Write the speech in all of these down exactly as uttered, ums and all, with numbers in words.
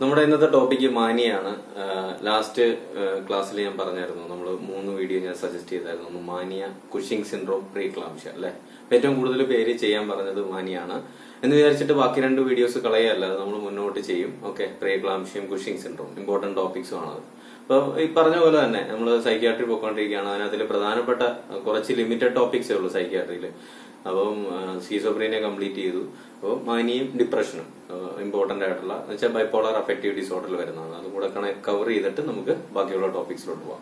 നമ്മുടെ ഇന്നത്തെ topic മാനിയാണ്. Last ക്ലാസ്സിൽ ഞാൻ പറഞ്ഞായിരുന്നു, നമ്മൾ മൂന്ന് വീഡിയോ ഞാൻ സജസ്റ്റ് ചെയ്തായിരുന്നു. ഒന്ന് മാനിയ, കുഷിംഗ് സിൻഡ്രോം, പ്രീക്ലാംഷ്യ അല്ലെ. ഏറ്റവും കൂടുതൽ പേര് ചെയ്യാൻ പറഞ്ഞത് മാനിയാണ് എന്ന് വിചാരിച്ചിട്ട് ബാക്കി രണ്ട് വീഡിയോസ് കളയല്ല, അത് നമ്മൾ മുന്നോട്ട് ചെയ്യും. Okay, preeclampsia, Cushing syndrome important ടോപ്പിക്സും ആണത്. അപ്പൊ ഈ പറഞ്ഞ പോലെ തന്നെ നമ്മൾ സൈക്യാട്രി പോയിക്കൊണ്ടിരിക്കുകയാണ്. അതിനകത്തിൽ പ്രധാനപ്പെട്ട കുറച്ച് ലിമിറ്റഡ് ടോപ്പിക്സേ ഉള്ളൂ സൈക്യാട്രിയിൽ. അപ്പം സീസോപ്രീനെ കംപ്ലീറ്റ് ചെയ്തു. അപ്പോൾ മാനിയും ഡിപ്രഷനും ഇമ്പോർട്ടന്റ് ആയിട്ടുള്ള വെച്ചാൽ ബൈപോളർ അഫക്റ്റീവ് ഡിസോർഡറിൽ വരുന്നതാണ്. അതുകൂടെ കണക്ക് കവർ ചെയ്തിട്ട് നമുക്ക് ബാക്കിയുള്ള ടോപ്പിക്സിലോട്ട് പോവാം.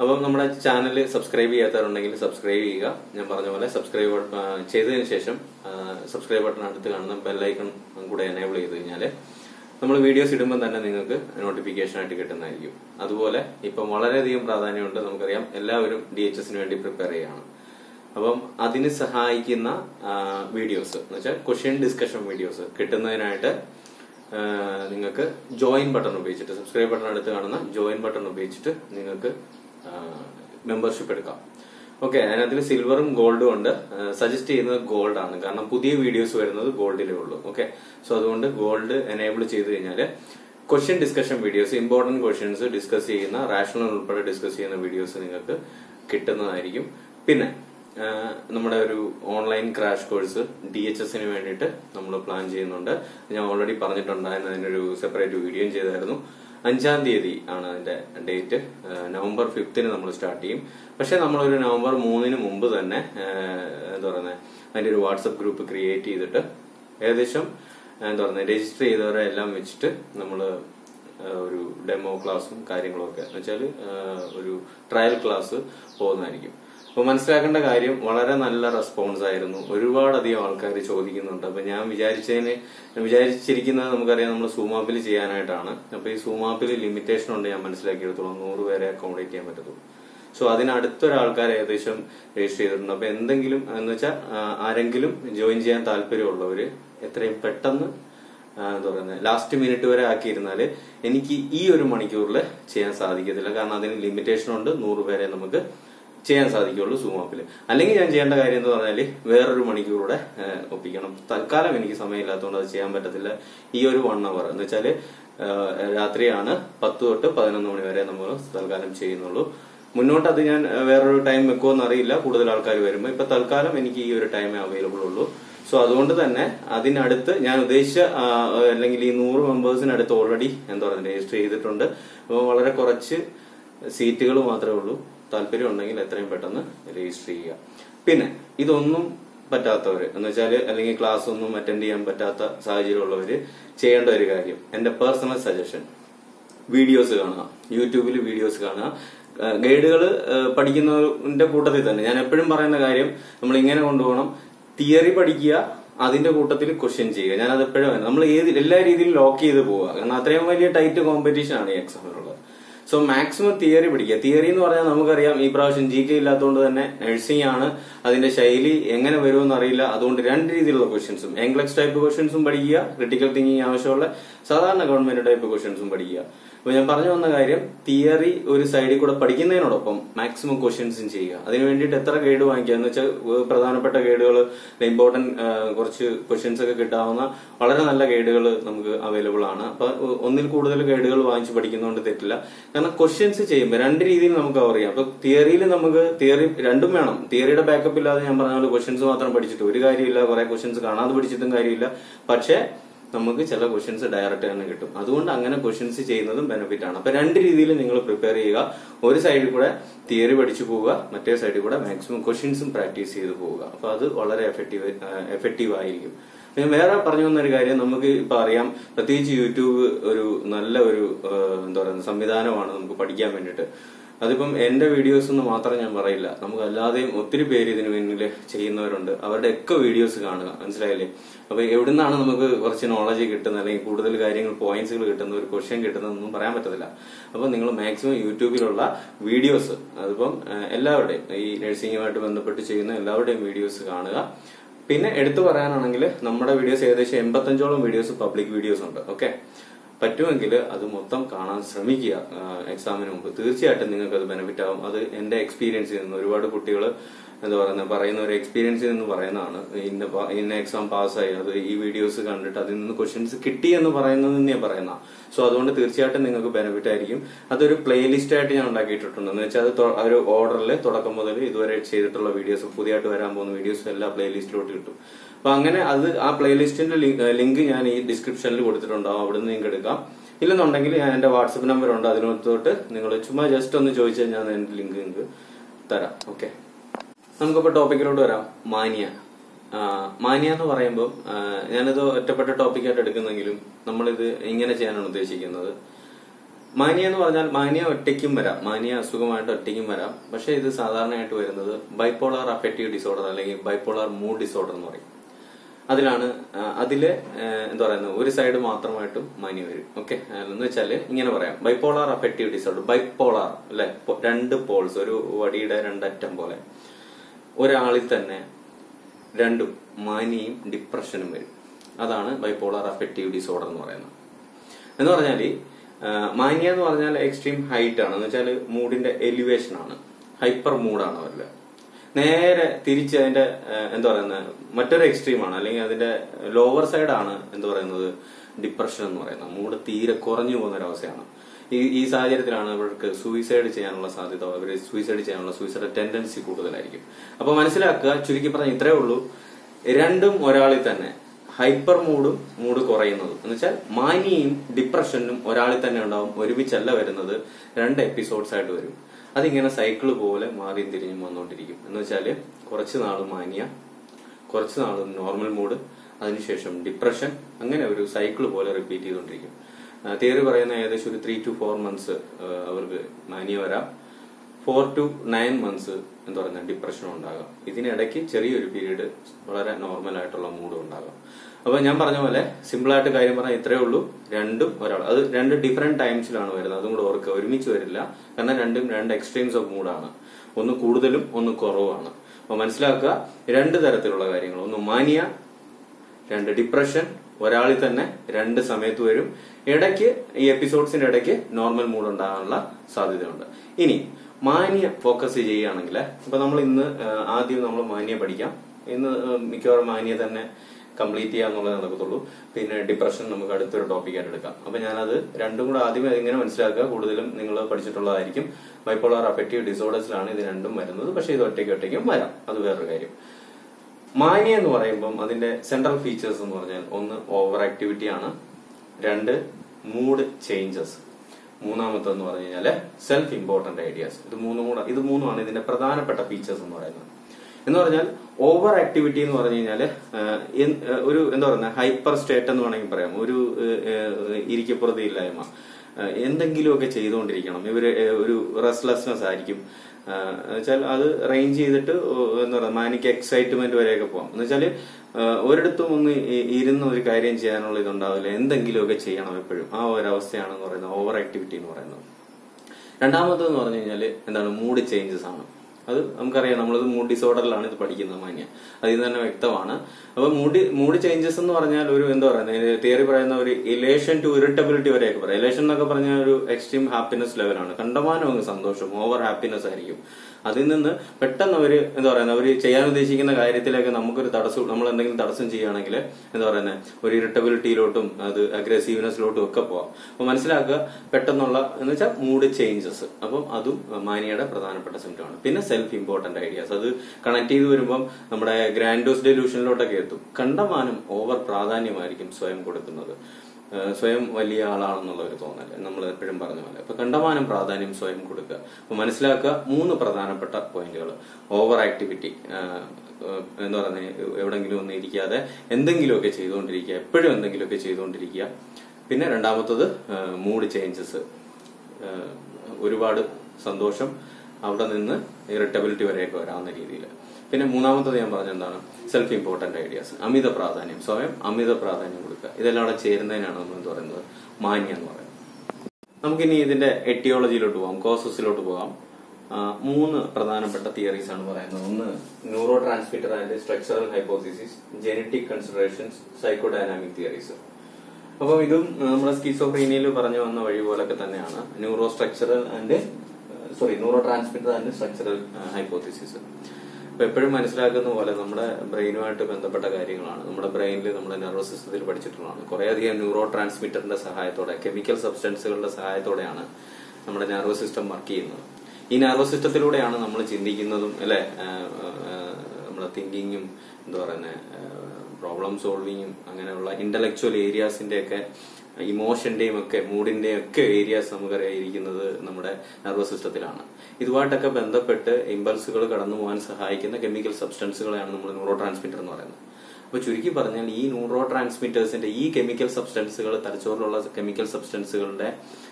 അപ്പം നമ്മുടെ ചാനൽ സബ്സ്ക്രൈബ് ചെയ്യാത്തവരുണ്ടെങ്കിൽ സബ്സ്ക്രൈബ് ചെയ്യുക. ഞാൻ പറഞ്ഞ പോലെ സബ്സ്ക്രൈബ് ചെയ്തതിനു ശേഷം സബ്സ്ക്രൈബ് ബട്ടൺ അടുത്ത് കാണുന്ന ബെല്ലൈക്കൺ കൂടെ എനേബിൾ ചെയ്ത് കഴിഞ്ഞാൽ നമ്മൾ വീഡിയോസ് ഇടുമ്പോൾ തന്നെ നിങ്ങൾക്ക് നോട്ടിഫിക്കേഷൻ ആയിട്ട് കിട്ടുന്നതായിരിക്കും. അതുപോലെ ഇപ്പം വളരെയധികം പ്രാധാന്യമുണ്ട്. നമുക്കറിയാം എല്ലാവരും ഡി എച്ച് എസിന് വേണ്ടി പ്രിപ്പയർ ചെയ്യുകയാണ്. അപ്പം അതിന് സഹായിക്കുന്ന വീഡിയോസ് എന്ന് വെച്ചാൽ ക്വസ്റ്റ്യൻ ഡിസ്കഷൻ വീഡിയോസ് കിട്ടുന്നതിനായിട്ട് നിങ്ങൾക്ക് ജോയിൻ ബട്ടൺ ഉപയോഗിച്ചിട്ട്, സബ്സ്ക്രൈബ് ബട്ടൺ അടുത്ത് കാണുന്ന ജോയിൻ ബട്ടൺ ഉപയോഗിച്ചിട്ട് നിങ്ങൾക്ക് മെമ്പർഷിപ്പ് എടുക്കാം. ഓക്കെ, അതിനകത്തിൽ സിൽവറും ഗോൾഡും ഉണ്ട്. സജസ്റ്റ് ചെയ്യുന്നത് ഗോൾഡ് ആണ്, കാരണം പുതിയ വീഡിയോസ് വരുന്നത് ഗോൾഡിലേ ഉള്ളൂ. ഓക്കെ, സോ അതുകൊണ്ട് ഗോൾഡ് എനേബിൾ ചെയ്ത് കഴിഞ്ഞാൽ question discussion videos, important questions discuss ചെയ്യുന്ന, റാഷണൽ ഉൾപ്പെടെ ഡിസ്കസ് ചെയ്യുന്ന വീഡിയോസ് നിങ്ങൾക്ക് കിട്ടുന്നതായിരിക്കും. പിന്നെ നമ്മുടെ ഒരു online crash course D H എസിന് വേണ്ടിയിട്ട് നമ്മൾ പ്ലാൻ ചെയ്യുന്നുണ്ട്. ഞാൻ ഓൾറെഡി പറഞ്ഞിട്ടുണ്ടായിരുന്നു, അതിനൊരു സെപ്പറേറ്റ് വീഡിയോയും ചെയ്തായിരുന്നു. അഞ്ചാം തീയതി ആണ് അതിന്റെ ഡേറ്റ്. നവംബർ ഫിഫ്തിന് നമ്മൾ സ്റ്റാർട്ട് ചെയ്യും. പക്ഷെ നമ്മളൊരു നവംബർ മൂന്നിന് മുമ്പ് തന്നെ എന്താ പറയുന്നത്, അതിന്റെ ഒരു വാട്സപ്പ് ഗ്രൂപ്പ് ക്രിയേറ്റ് ചെയ്തിട്ട് ഏകദേശം എന്താ പറയുക രജിസ്റ്റർ ചെയ്തവരെ എല്ലാം വെച്ചിട്ട് നമ്മൾ ഒരു ഡെമോ ക്ലാസ്സും കാര്യങ്ങളും ഒക്കെ എന്ന് വെച്ചാൽ ഒരു ട്രയൽ ക്ലാസ് പോകുന്നതായിരിക്കും. അപ്പൊ മനസ്സിലാക്കേണ്ട കാര്യം, വളരെ നല്ല റെസ്പോൺസ് ആയിരുന്നു. ഒരുപാടധികം ആൾക്കാർ ചോദിക്കുന്നുണ്ട്. അപ്പൊ ഞാൻ വിചാരിച്ചതിന് വിചാരിച്ചിരിക്കുന്നത് നമുക്കറിയാം, നമ്മൾ സൂമാപ്പിൽ ചെയ്യാനായിട്ടാണ്. അപ്പൊ ഈ സൂമാപ്പിൽ ലിമിറ്റേഷൻ ഉണ്ട്. ഞാൻ മനസ്സിലാക്കിയെടുത്തോളാം, നൂറ് പേരെ അക്കോമഡേറ്റ് ചെയ്യാൻ പറ്റത്തുള്ളൂ. സോ അതിനടുത്തൊരാൾക്കാർ ഏകദേശം രജിസ്റ്റർ ചെയ്തിട്ടുണ്ട്. അപ്പൊ എന്തെങ്കിലും എന്ന് വെച്ചാൽ ആരെങ്കിലും ജോയിൻ ചെയ്യാൻ താല്പര്യമുള്ളവര് എത്രയും പെട്ടെന്ന് എന്താ പറയുന്നത് ലാസ്റ്റ് മിനിറ്റ് വരെ ആക്കിയിരുന്നാല് എനിക്ക് ഈ ഒരു മണിക്കൂറിൽ ചെയ്യാൻ സാധിക്കത്തില്ല, കാരണം അതിന് ലിമിറ്റേഷൻ ഉണ്ട്. നൂറ് പേരെ നമുക്ക് ചെയ്യാൻ സാധിക്കുള്ളൂ സൂം ആപ്പിൽ. അല്ലെങ്കിൽ ഞാൻ ചെയ്യേണ്ട കാര്യം എന്ന് പറഞ്ഞാല് വേറൊരു മണിക്കൂറൂടെ ഒപ്പിക്കണം. തൽക്കാലം എനിക്ക് സമയമില്ലാത്തതുകൊണ്ട് അത് ചെയ്യാൻ പറ്റത്തില്ല. ഈ ഒരു വൺ അവർ എന്ന് വെച്ചാല് രാത്രിയാണ് പത്ത് തൊട്ട് പതിനൊന്ന് മണി വരെ നമ്മൾ തൽക്കാലം ചെയ്യുന്നുള്ളൂ. മുന്നോട്ട് അത് ഞാൻ വേറൊരു ടൈം വെക്കുമെന്ന് അറിയില്ല, കൂടുതൽ ആൾക്കാർ വരുമ്പോൾ. ഇപ്പൊ തൽക്കാലം എനിക്ക് ഈ ഒരു ടൈമേ അവൈലബിൾ ഉള്ളൂ. സോ അതുകൊണ്ട് തന്നെ അതിനടുത്ത് ഞാൻ ഉദ്ദേശിച്ച അല്ലെങ്കിൽ ഈ നൂറ് മെമ്പേഴ്സിനടുത്ത് ഓൾറെഡി എന്താ പറയുക രജിസ്റ്റർ ചെയ്തിട്ടുണ്ട്. അപ്പോൾ വളരെ കുറച്ച് സീറ്റുകൾ മാത്രമേ ഉള്ളൂ. താല്പര്യം ഉണ്ടെങ്കിൽ എത്രയും പെട്ടെന്ന് രജിസ്റ്റർ ചെയ്യുക. പിന്നെ ഇതൊന്നും പറ്റാത്തവര് എന്ന് വെച്ചാൽ, അല്ലെങ്കിൽ ക്ലാസ് ഒന്നും അറ്റൻഡ് ചെയ്യാൻ പറ്റാത്ത സാഹചര്യമുള്ളവര് ചെയ്യേണ്ട ഒരു കാര്യം, എന്റെ പേഴ്സണൽ സജഷൻ, വീഡിയോസ് കാണുക. യൂട്യൂബിൽ വീഡിയോസ് കാണുക. ഗൈഡുകൾ പഠിക്കുന്നതിന്റെ കൂട്ടത്തിൽ തന്നെ ഞാൻ എപ്പോഴും പറയുന്ന കാര്യം, നമ്മൾ ഇങ്ങനെ കൊണ്ടുപോകണം, തിയറി പഠിക്കുക, അതിന്റെ കൂട്ടത്തിൽ ക്വസ്റ്റ്യൻ ചെയ്യുക. ഞാൻ അത് എപ്പോഴും നമ്മൾ ഏത് എല്ലാ രീതിയിലും ലോക്ക് ചെയ്ത് പോവുക, കാരണം അത്രയും വലിയ ടൈറ്റ് കോമ്പറ്റീഷൻ ആണ് ഈ എക്സാമിനുള്ളത്. സോ മാക്സിമം തിയറി പഠിക്കുക. തിയറി എന്ന് പറഞ്ഞാൽ നമുക്കറിയാം ഈ പ്രാവശ്യം ജി കെ ഇല്ലാത്തതുകൊണ്ട് തന്നെ നഴ്സിംഗ് ആണ്, അതിന്റെ ശൈലി എങ്ങനെ വരുമെന്ന് അറിയില്ല. അതുകൊണ്ട് രണ്ട് രീതിയിലുള്ള ക്വസ്റ്റ്യൻസും, എംഗ്ലക്സ് ടൈപ്പ് ക്വസ്റ്റ്യൻസും പഠിക്കുക, ക്രിട്ടിക്കൽ തിങ്കിങ് ആവശ്യമുള്ള സാധാരണ ഗവൺമെന്റ് ടൈപ്പ് ക്വസ്റ്റ്യൻസും പഠിക്കുക. അപ്പൊ ഞാൻ പറഞ്ഞു വന്ന കാര്യം, തിയറി ഒരു സൈഡിൽ കൂടെ പഠിക്കുന്നതിനോടൊപ്പം മാക്സിമം ക്വസ്റ്റ്യൻസും ചെയ്യുക. അതിന് വേണ്ടിയിട്ട് എത്ര ഗൈഡ് വാങ്ങിക്കുക എന്ന് വെച്ചാൽ പ്രധാനപ്പെട്ട ഗൈഡുകൾ, ഇമ്പോർട്ടന്റ് കുറച്ച് ക്വസ്റ്റ്യൻസ് ഒക്കെ കിട്ടാവുന്ന വളരെ നല്ല ഗൈഡുകൾ നമുക്ക് അവൈലബിൾ ആണ്. അപ്പൊ ഒന്നിൽ കൂടുതൽ ഗൈഡുകൾ വാങ്ങിച്ച് പഠിക്കുന്നതുകൊണ്ട് തെറ്റില്ല, കാരണം ക്വസ്റ്റ്യൻസ് ചെയ്യുമ്പോൾ രണ്ട് രീതിയിൽ നമുക്ക് കവർ ചെയ്യാം. അപ്പൊ തിയറിയിൽ നമുക്ക് തിയറി രണ്ടും വേണം. തിയറിയുടെ ബാക്കപ്പ് ഇല്ലാതെ ഞാൻ പറഞ്ഞ പോലെ ക്വസ്റ്റ്യൻസ് മാത്രം പഠിച്ചിട്ട് ഒരു കാര്യമില്ല, കുറെ ക്വസ്റ്റ്യൻസ് കാണാതെ പഠിച്ചിട്ടും കാര്യമില്ല. പക്ഷേ നമുക്ക് ചില ക്വസ്റ്റ്യൻസ് ഡയറക്റ്റ് തന്നെ കിട്ടും. അതുകൊണ്ട് അങ്ങനെ ക്വസ്റ്റ്യൻസ് ചെയ്യുന്നതും ബെനിഫിറ്റ് ആണ്. അപ്പൊ രണ്ട് രീതിയിൽ നിങ്ങൾ പ്രിപ്പയർ ചെയ്യുക. ഒരു സൈഡിൽ കൂടെ തിയറി പഠിച്ചു പോവുക, മറ്റേ സൈഡിൽ കൂടെ മാക്സിമം ക്വസ്റ്റ്യൻസും പ്രാക്ടീസ് ചെയ്ത് പോവുക. അപ്പൊ അത് വളരെ എഫക്റ്റീവ് എഫക്റ്റീവ് ആയിരിക്കും. ഞാൻ വേറെ പറഞ്ഞു വന്നൊരു കാര്യം, നമുക്ക് ഇപ്പൊ അറിയാം, പ്രത്യേകിച്ച് യൂട്യൂബ് ഒരു നല്ല ഒരു എന്താ പറയുക സംവിധാനമാണ് നമുക്ക് പഠിക്കാൻ വേണ്ടിയിട്ട്. അതിപ്പം എന്റെ വീഡിയോസ് എന്ന് മാത്രം ഞാൻ പറയില്ല, നമുക്ക് അല്ലാതെയും ഒത്തിരി പേര് ഇതിനു മുന്നിൽ ചെയ്യുന്നവരുണ്ട്. അവരുടെയൊക്കെ വീഡിയോസ് കാണുക, മനസ്സിലായില്ലേ. അപ്പൊ എവിടുന്നാണ് നമുക്ക് കുറച്ച് നോളജ് കിട്ടുന്നത്, അല്ലെങ്കിൽ കൂടുതൽ കാര്യങ്ങൾ പോയിന്റ്സുകൾ കിട്ടുന്ന ഒരു ക്വസ്റ്റ്യൻ കിട്ടുന്നതെന്നും പറയാൻ പറ്റത്തില്ല. അപ്പൊ നിങ്ങൾ മാക്സിമം യൂട്യൂബിലുള്ള വീഡിയോസ്, അതിപ്പം എല്ലാവരുടെയും ഈ നഴ്സിംഗുമായിട്ട് ബന്ധപ്പെട്ട് ചെയ്യുന്ന എല്ലാവരുടെയും വീഡിയോസ് കാണുക. പിന്നെ എടുത്തു പറയാനാണെങ്കിൽ നമ്മുടെ വീഡിയോസ് ഏകദേശം എൺപത്തഞ്ചോളം വീഡിയോസ് പബ്ലിക് വീഡിയോസ് ഉണ്ട്. ഓക്കെ, പറ്റുമെങ്കിൽ അത് മൊത്തം കാണാൻ ശ്രമിക്കുക എക്സാമിന് മുമ്പ്. തീർച്ചയായിട്ടും നിങ്ങൾക്ക് അത് ബെനിഫിറ്റ് ആകും. അത് എന്റെ എക്സ്പീരിയൻസിൽ നിന്ന് ഒരുപാട് കുട്ടികൾ एक्सपीरियंस इन एक्साम पास ई वीडियोस कണ്ടിട്ട് क्वेश्चंस കിട്ടി എന്ന് പറയുന്നത് ഞാൻ പറയുന്നു സോ അതുകൊണ്ട് തീർച്ചയായിട്ടും നിങ്ങൾക്ക് ബെനിഫിറ്റ് ആയിരിക്കും അതൊരു പ്ലേലിസ്റ്റ് ആയിട്ട് ഞാൻ ഉണ്ടാക്കിയിട്ടുണ്ട് എന്ന് വെച്ചാൽ അത് ഒരു ഓർഡറിൽ തുടക്കം മുതൽ ഇതുവരെ ചെയ്തിട്ടുള്ള വീഡിയോസ് പുതിയതായിട്ട് വരാൻ പോകുന്ന വീഡിയോസ് എല്ലാം പ്ലേലിസ്റ്റിലോട്ട് കിട്ടും അപ്പോൾ അങ്ങനെ അത് ആ പ്ലേലിസ്റ്റിന്റെ ലിങ്ക് ഞാൻ ഈ ഡിസ്ക്രിപ്ഷനിൽ കൊടുത്തിട്ടുണ്ട് അവിടുന്ന് നിങ്ങൾക്ക് എടുക്കാം ഇല്ലെന്നുണ്ടെങ്കിൽ ഞാൻ എൻ്റെ വാട്സ്ആപ്പ് നമ്പർ ഉണ്ട് അതിനോട്ട് നിങ്ങൾ ചുമ്മാ ജസ്റ്റ് ഒന്ന് ചോദിച്ചാൽ ഞാൻ എൻ്റെ ലിങ്ക് നിങ്ങൾക്ക് തരാം ഓക്കേ നമുക്ക് ടോപ്പിക്കിലോട്ട് വരാം മാനിയ മാനിയ എന്ന് പറയുമ്പോൾ ഞാനിത് ഒറ്റപ്പെട്ട ടോപ്പിക്കായിട്ട് എടുക്കുന്നെങ്കിലും നമ്മളിത് ഇങ്ങനെ ചെയ്യാനാണ് ഉദ്ദേശിക്കുന്നത് മാനിയ എന്ന് പറഞ്ഞാൽ മാനിയ ഒറ്റയ്ക്കും വരാം മാനിയ അസുഖമായിട്ട് ഒറ്റയ്ക്കും വരാം പക്ഷെ ഇത് സാധാരണയായിട്ട് വരുന്നത് ബൈപോളാർ അഫക്റ്റീവ് ഡിസോർഡർ അല്ലെങ്കിൽ ബൈപോളാർ മൂഡ് ഡിസോർഡർ എന്ന് പറയും അതിലാണ് അതിലെ എന്താ പറയുന്നത് ഒരു സൈഡ് മാത്രമായിട്ടും മാനിയ വരും ഓക്കെ എന്ന് വെച്ചാല് ഇങ്ങനെ പറയാം ബൈപോളാർ അഫക്റ്റീവ് ഡിസോർഡർ ബൈപോളാർ അല്ലെ രണ്ട് പോൾസ് ഒരു വടിയുടെ രണ്ടറ്റം പോലെ ഒരാളിൽ തന്നെ രണ്ടും മാനിയയും ഡിപ്രഷനും വരും അതാണ് ബൈപോളാർ അഫക്റ്റീവ് ഡിസോർഡർ എന്ന് പറയുന്നത് എന്ന് പറഞ്ഞാൽ മാനിയ എന്ന് പറഞ്ഞാൽ എക്സ്ട്രീം ഹൈറ്റ് ആണ് എന്ന് വെച്ചാൽ മൂഡിന്റെ എലിവേഷൻ ആണ് ഹൈപ്പർ മൂഡാണ് അവരുടെ നേരെ തിരിച്ച് അതിന്റെ എന്താ പറയുന്നത് മറ്റൊരു എക്സ്ട്രീമാണ് അല്ലെങ്കിൽ അതിന്റെ ലോവർ സൈഡാണ് എന്താ പറയുന്നത് ഡിപ്രഷൻ എന്ന് പറയുന്നത് മൂഡ് തീരെ കുറഞ്ഞു പോകുന്ന ഒരവസ്ഥയാണ് ഈ ഈ സാഹചര്യത്തിലാണ് ഇവർക്ക് സൂയിസൈഡ് ചെയ്യാനുള്ള സാധ്യത ഇവർ സൂയിസൈഡ് ചെയ്യാനുള്ള സൂയിസൈഡ് ടെൻഡൻസി കൂടുതലായിരിക്കും അപ്പൊ മനസ്സിലാക്കുക ചുരുക്കി പറഞ്ഞാൽ ഇത്രേ ഉള്ളൂ രണ്ടും ഒരാളിൽ തന്നെ ഹൈപ്പർ മൂഡും മൂഡ് കുറയുന്നതും എന്ന് വെച്ചാൽ മാനിയയും ഡിപ്രഷനും ഒരാളിൽ തന്നെ ഉണ്ടാവും ഒരുമിച്ചല്ല വരുന്നത് രണ്ട് എപ്പിസോഡ്സ് ആയിട്ട് വരും അതിങ്ങനെ സൈക്കിള് പോലെ മാറിയും തിരിഞ്ഞും വന്നുകൊണ്ടിരിക്കും എന്ന് വെച്ചാല് കുറച്ചു നാള് മാനിയ കുറച്ചു നാള് നോർമൽ മൂഡ് അതിനുശേഷം ഡിപ്രഷൻ അങ്ങനെ ഒരു സൈക്കിള് പോലെ റിപ്പീറ്റ് ചെയ്തുകൊണ്ടിരിക്കും തിയറി പറയുന്ന ഏകദേശം ഒരു ത്രീ ടു ഫോർ മന്ത്സ് അവർക്ക് മാനിയ വരാം ഫോർ ടു നയൻ മന്ത്സ് എന്ന് പറയുന്ന ഡിപ്രഷൻ ഉണ്ടാകാം ഇതിനിടയ്ക്ക് ചെറിയൊരു പീരീഡ് വളരെ നോർമൽ ആയിട്ടുള്ള മൂഡും ഉണ്ടാകാം അപ്പൊ ഞാൻ പറഞ്ഞ പോലെ സിമ്പിൾ ആയിട്ട് കാര്യം പറഞ്ഞാൽ ഇത്രയേ ഉള്ളൂ രണ്ടും ഒരാൾ അത് രണ്ട് ഡിഫറെന്റ് ടൈംസിലാണ് വരുന്നത് അതും കൂടെ ഓർക്കുക ഒരുമിച്ച് വരില്ല കാരണം രണ്ടും രണ്ട് എക്സ്ട്രീംസ് ഓഫ് മൂഡാണ് ഒന്ന് കൂടുതലും ഒന്ന് കുറവുമാണ് അപ്പൊ മനസ്സിലാക്കുക രണ്ട് തരത്തിലുള്ള കാര്യങ്ങൾ ഒന്ന് മാനിയ രണ്ട് ഡിപ്രഷൻ ഒരാളിൽ തന്നെ രണ്ട് സമയത്ത് വരും ഇടയ്ക്ക് ഈ എപ്പിസോഡ്സിന്റെ ഇടയ്ക്ക് നോർമൽ മൂഡ് ഉണ്ടാകാനുള്ള സാധ്യതയുണ്ട് ഇനി മാനിയ ഫോക്കസ് ചെയ്യുകയാണെങ്കിൽ ഇപ്പൊ നമ്മൾ ഇന്ന് ആദ്യം നമ്മൾ മാനിയ പഠിക്കാം ഇന്ന് മിക്കവാറും മാനിയ തന്നെ കംപ്ലീറ്റ് ചെയ്യാന്നുള്ളത് നടക്കത്തുള്ളൂ പിന്നെ ഡിപ്രഷൻ നമുക്ക് അടുത്തൊരു ടോപ്പിക്കായിട്ട് എടുക്കാം അപ്പൊ ഞാനത് രണ്ടും കൂടെ ആദ്യമേ ഇങ്ങനെ മനസ്സിലാക്കുക കൂടുതലും നിങ്ങൾ പഠിച്ചിട്ടുള്ളതായിരിക്കും ബൈപോളാർ അഫക്റ്റീവ് ഡിസോർഡേഴ്സിലാണ് ഇത് രണ്ടും വരുന്നത് പക്ഷെ ഇത് ഒറ്റയ്ക്ക് ഒറ്റയ്ക്കും വരാം അത് വേറൊരു കാര്യം മാനിയ എന്ന് പറയുമ്പോൾ അതിന്റെ സെൻട്രൽ ഫീച്ചേഴ്സ് എന്ന് പറഞ്ഞാൽ ഒന്ന് ഓവർ ആക്ടിവിറ്റി ആണ് രണ്ട് മൂഡ് ചേഞ്ചസ് മൂന്നാമത്തെന്ന് പറഞ്ഞു കഴിഞ്ഞാല് സെൽഫ് ഇമ്പോർട്ടന്റ് ഐഡിയാസ് ഇത് മൂന്നും കൂടെ ഇത് മൂന്നുമാണ് ഇതിന്റെ പ്രധാനപ്പെട്ട ഫീച്ചേഴ്സ് എന്ന് പറയുന്നത് എന്ന് പറഞ്ഞാൽ ഓവർ ആക്ടിവിറ്റി എന്ന് പറഞ്ഞു കഴിഞ്ഞാല് ഒരു എന്താ പറയുക ഹൈപ്പർ സ്റ്റേറ്റ് എന്ന് വേണമെങ്കിൽ പറയാം ഒരു ഇരിക്കപ്പുറതി ഇല്ലായ്മ എന്തെങ്കിലുമൊക്കെ ചെയ്തുകൊണ്ടിരിക്കണം ഇവര് ഒരു റെസ്റ്റ്ലെസ്നെസ് ആയിരിക്കും എന്നുവെച്ചാൽ അത് റേഞ്ച് ചെയ്തിട്ട് എന്താ പറയുക മാനിക്ക് എക്സൈറ്റ്മെന്റ് വരെയൊക്കെ പോകാം എന്ന് വെച്ചാല് ഒരിടത്തും ഒന്ന് ഇരുന്ന് ഒരു കാര്യം ചെയ്യാനുള്ള ഇതുണ്ടാവില്ല എന്തെങ്കിലുമൊക്കെ ചെയ്യണം എപ്പോഴും ആ ഒരവസ്ഥയാണെന്ന് പറയുന്നത് ഓവർ ആക്ടിവിറ്റി എന്ന് പറയുന്നത് രണ്ടാമത്തെന്ന് പറഞ്ഞു കഴിഞ്ഞാൽ എന്താണ് മൂഡ് ചേഞ്ചസ് ആണ് അത് നമുക്കറിയാം നമ്മളിത് മൂഡ് ഡിസോർഡറിലാണ് ഇത് പഠിക്കുന്നത് മാനിയ അതിൽ തന്നെ വ്യക്തമാണ് അപ്പൊ മൂഡ് മൂഡ് ചേഞ്ചസ് എന്ന് പറഞ്ഞാൽ ഒരു എന്താ പറയുന്നത് തിയറി പറയുന്ന ഒരു ഇലേഷൻ ടു ഇറിറ്റബിലിറ്റി വരെയൊക്കെ പറയാം ഇലേഷൻ എന്നൊക്കെ പറഞ്ഞാൽ ഒരു എക്സ്ട്രീം ഹാപ്പിനെസ് ലെവലാണ് കണ്ടമാനം അങ്ങ് സന്തോഷം ഓവർ ഹാപ്പിനെസ് ആയിരിക്കും അതിൽ നിന്ന് പെട്ടെന്ന് ഒരു എന്താ പറയുന്നത് അവർ ചെയ്യാൻ ഉദ്ദേശിക്കുന്ന കാര്യത്തിലൊക്കെ നമുക്കൊരു തടസ്സം നമ്മൾ എന്തെങ്കിലും തടസ്സം ചെയ്യുകയാണെങ്കിൽ എന്താ പറയുന്നത് ഒരു ഇറിറ്റബിലിറ്റിയിലോട്ടും അത് അഗ്രസീവ്നെസ്സിലോട്ടും ഒക്കെ പോവാം അപ്പൊ മനസ്സിലാക്കുക പെട്ടെന്നുള്ള എന്ന് വെച്ചാൽ മൂഡ് ചേഞ്ചസ് അപ്പം അതും മാനിയയുടെ പ്രധാനപ്പെട്ട സിംറ്റം ആണ് പിന്നെ സെൽഫ് ഇമ്പോർട്ടന്റ് ഐഡിയാസ് അത് കണക്ട് ചെയ്ത് വരുമ്പം നമ്മുടെ ഗ്രാൻഡോസ് ഡെലൂഷനിലോട്ടൊക്കെ എത്തും കണ്ടമാനം ഓവർ പ്രാധാന്യമായിരിക്കും സ്വയം കൊടുക്കുന്നത് സ്വയം വലിയ ആളാണെന്നുള്ള ഒരു തോന്നല് നമ്മൾ എപ്പോഴും പറഞ്ഞ പോലെ അപ്പൊ കണ്ടമാനം പ്രാധാന്യം സ്വയം കൊടുക്കുക അപ്പൊ മനസ്സിലാക്കുക മൂന്ന് പ്രധാനപ്പെട്ട പോയിന്റുകൾ ഓവർ ആക്ടിവിറ്റി എന്താ പറയുന്നത് എവിടെങ്കിലും ഒന്നും ഇരിക്കാതെ എന്തെങ്കിലുമൊക്കെ ചെയ്തുകൊണ്ടിരിക്കുക എപ്പോഴും എന്തെങ്കിലുമൊക്കെ ചെയ്തുകൊണ്ടിരിക്കുക പിന്നെ രണ്ടാമത്തത് മൂഡ് ചേഞ്ചസ് ഒരുപാട് സന്തോഷം അവിടെ നിന്ന് ഇറിറ്റബിലിറ്റി വരെയൊക്കെ വരാവുന്ന രീതിയിൽ പിന്നെ മൂന്നാമത്തത് ഞാൻ പറഞ്ഞ എന്താണ് സെൽഫ് ഇമ്പോർട്ടന്റ് ഐഡിയാസ് അമിത പ്രാധാന്യം സ്വയം അമിത പ്രാധാന്യം കൊടുക്കുക ഇതെല്ലാം അവിടെ ചേരുന്നതിനാണ് നമ്മൾ എന്ന് പറയുന്നത് മാന്യ എന്ന് പറയുന്നത് നമുക്കിനി ഇതിന്റെ എറ്റിയോളജിയിലോട്ട് പോകാം കോസസിലോട്ട് പോകാം മൂന്ന് പ്രധാനപ്പെട്ട തിയറീസ് ആണ് പറയുന്നത് ഒന്ന് neurotransmitter and structural hypothesis genetic considerations psychodynamic theories അപ്പം ഇതും നമ്മുടെ സ്കിസോഫ്രീനിയയിൽ പറഞ്ഞു വന്ന വഴി പോലൊക്കെ തന്നെയാണ് neuro structural and sorry neurotransmitter and structural hypothesis അപ്പോൾ എപ്പോഴും മനസ്സിലാക്കുന്ന പോലെ നമ്മുടെ ബ്രെയിനുമായിട്ട് ബന്ധപ്പെട്ട കാര്യങ്ങളാണ്. നമ്മുടെ ബ്രെയിനിൽ നമ്മുടെ നെർവസ് സിസ്റ്റത്തിൽ പഠിച്ചിട്ടുള്ളതാണ്. കുറേയധികം ന്യൂറോ ട്രാൻസ്മിറ്ററിന്റെ സഹായത്തോടെ, കെമിക്കൽ സബ്സ്റ്റൻസുകളുടെ സഹായത്തോടെയാണ് നമ്മുടെ നെർവസ് സിസ്റ്റം വർക്ക് ചെയ്യുന്നത്. ഈ നെർവസ് സിസ്റ്റത്തിലൂടെയാണ് നമ്മൾ ചിന്തിക്കുന്നതും അല്ലെ നമ്മുടെ തിങ്കിങ്ങും എന്താ പറയുന്നത് പ്രോബ്ലം സോൾവിങ്ങും അങ്ങനെയുള്ള ഇന്റലക്ച്വൽ ഏരിയാസിന്റെ ഒക്കെ ഇമോഷന്റെയും ഒക്കെ മൂഡിന്റെയും ഒക്കെ ഏരിയാസ് നമുക്കറിയാം ഇരിക്കുന്നത് നമ്മുടെ നെർവസ് സിസ്റ്റത്തിലാണ്. ഇതുമായിട്ടൊക്കെ ബന്ധപ്പെട്ട് ഇമ്പൾസുകൾ കടന്നു പോകാൻ സഹായിക്കുന്ന കെമിക്കൽ സബ്സ്റ്റൻസുകളെയാണ് നമ്മൾ ന്യൂറോ ട്രാൻസ്മിറ്റർ എന്ന് പറയുന്നത്. അപ്പൊ ചുരുക്കി പറഞ്ഞാൽ ഈ ന്യൂറോ ട്രാൻസ്മിറ്റേഴ്സിന്റെ ഈ കെമിക്കൽ സബ്സ്റ്റൻസുകൾ, തലച്ചോറിലുള്ള കെമിക്കൽ സബ്സ്റ്റൻസുകളുടെ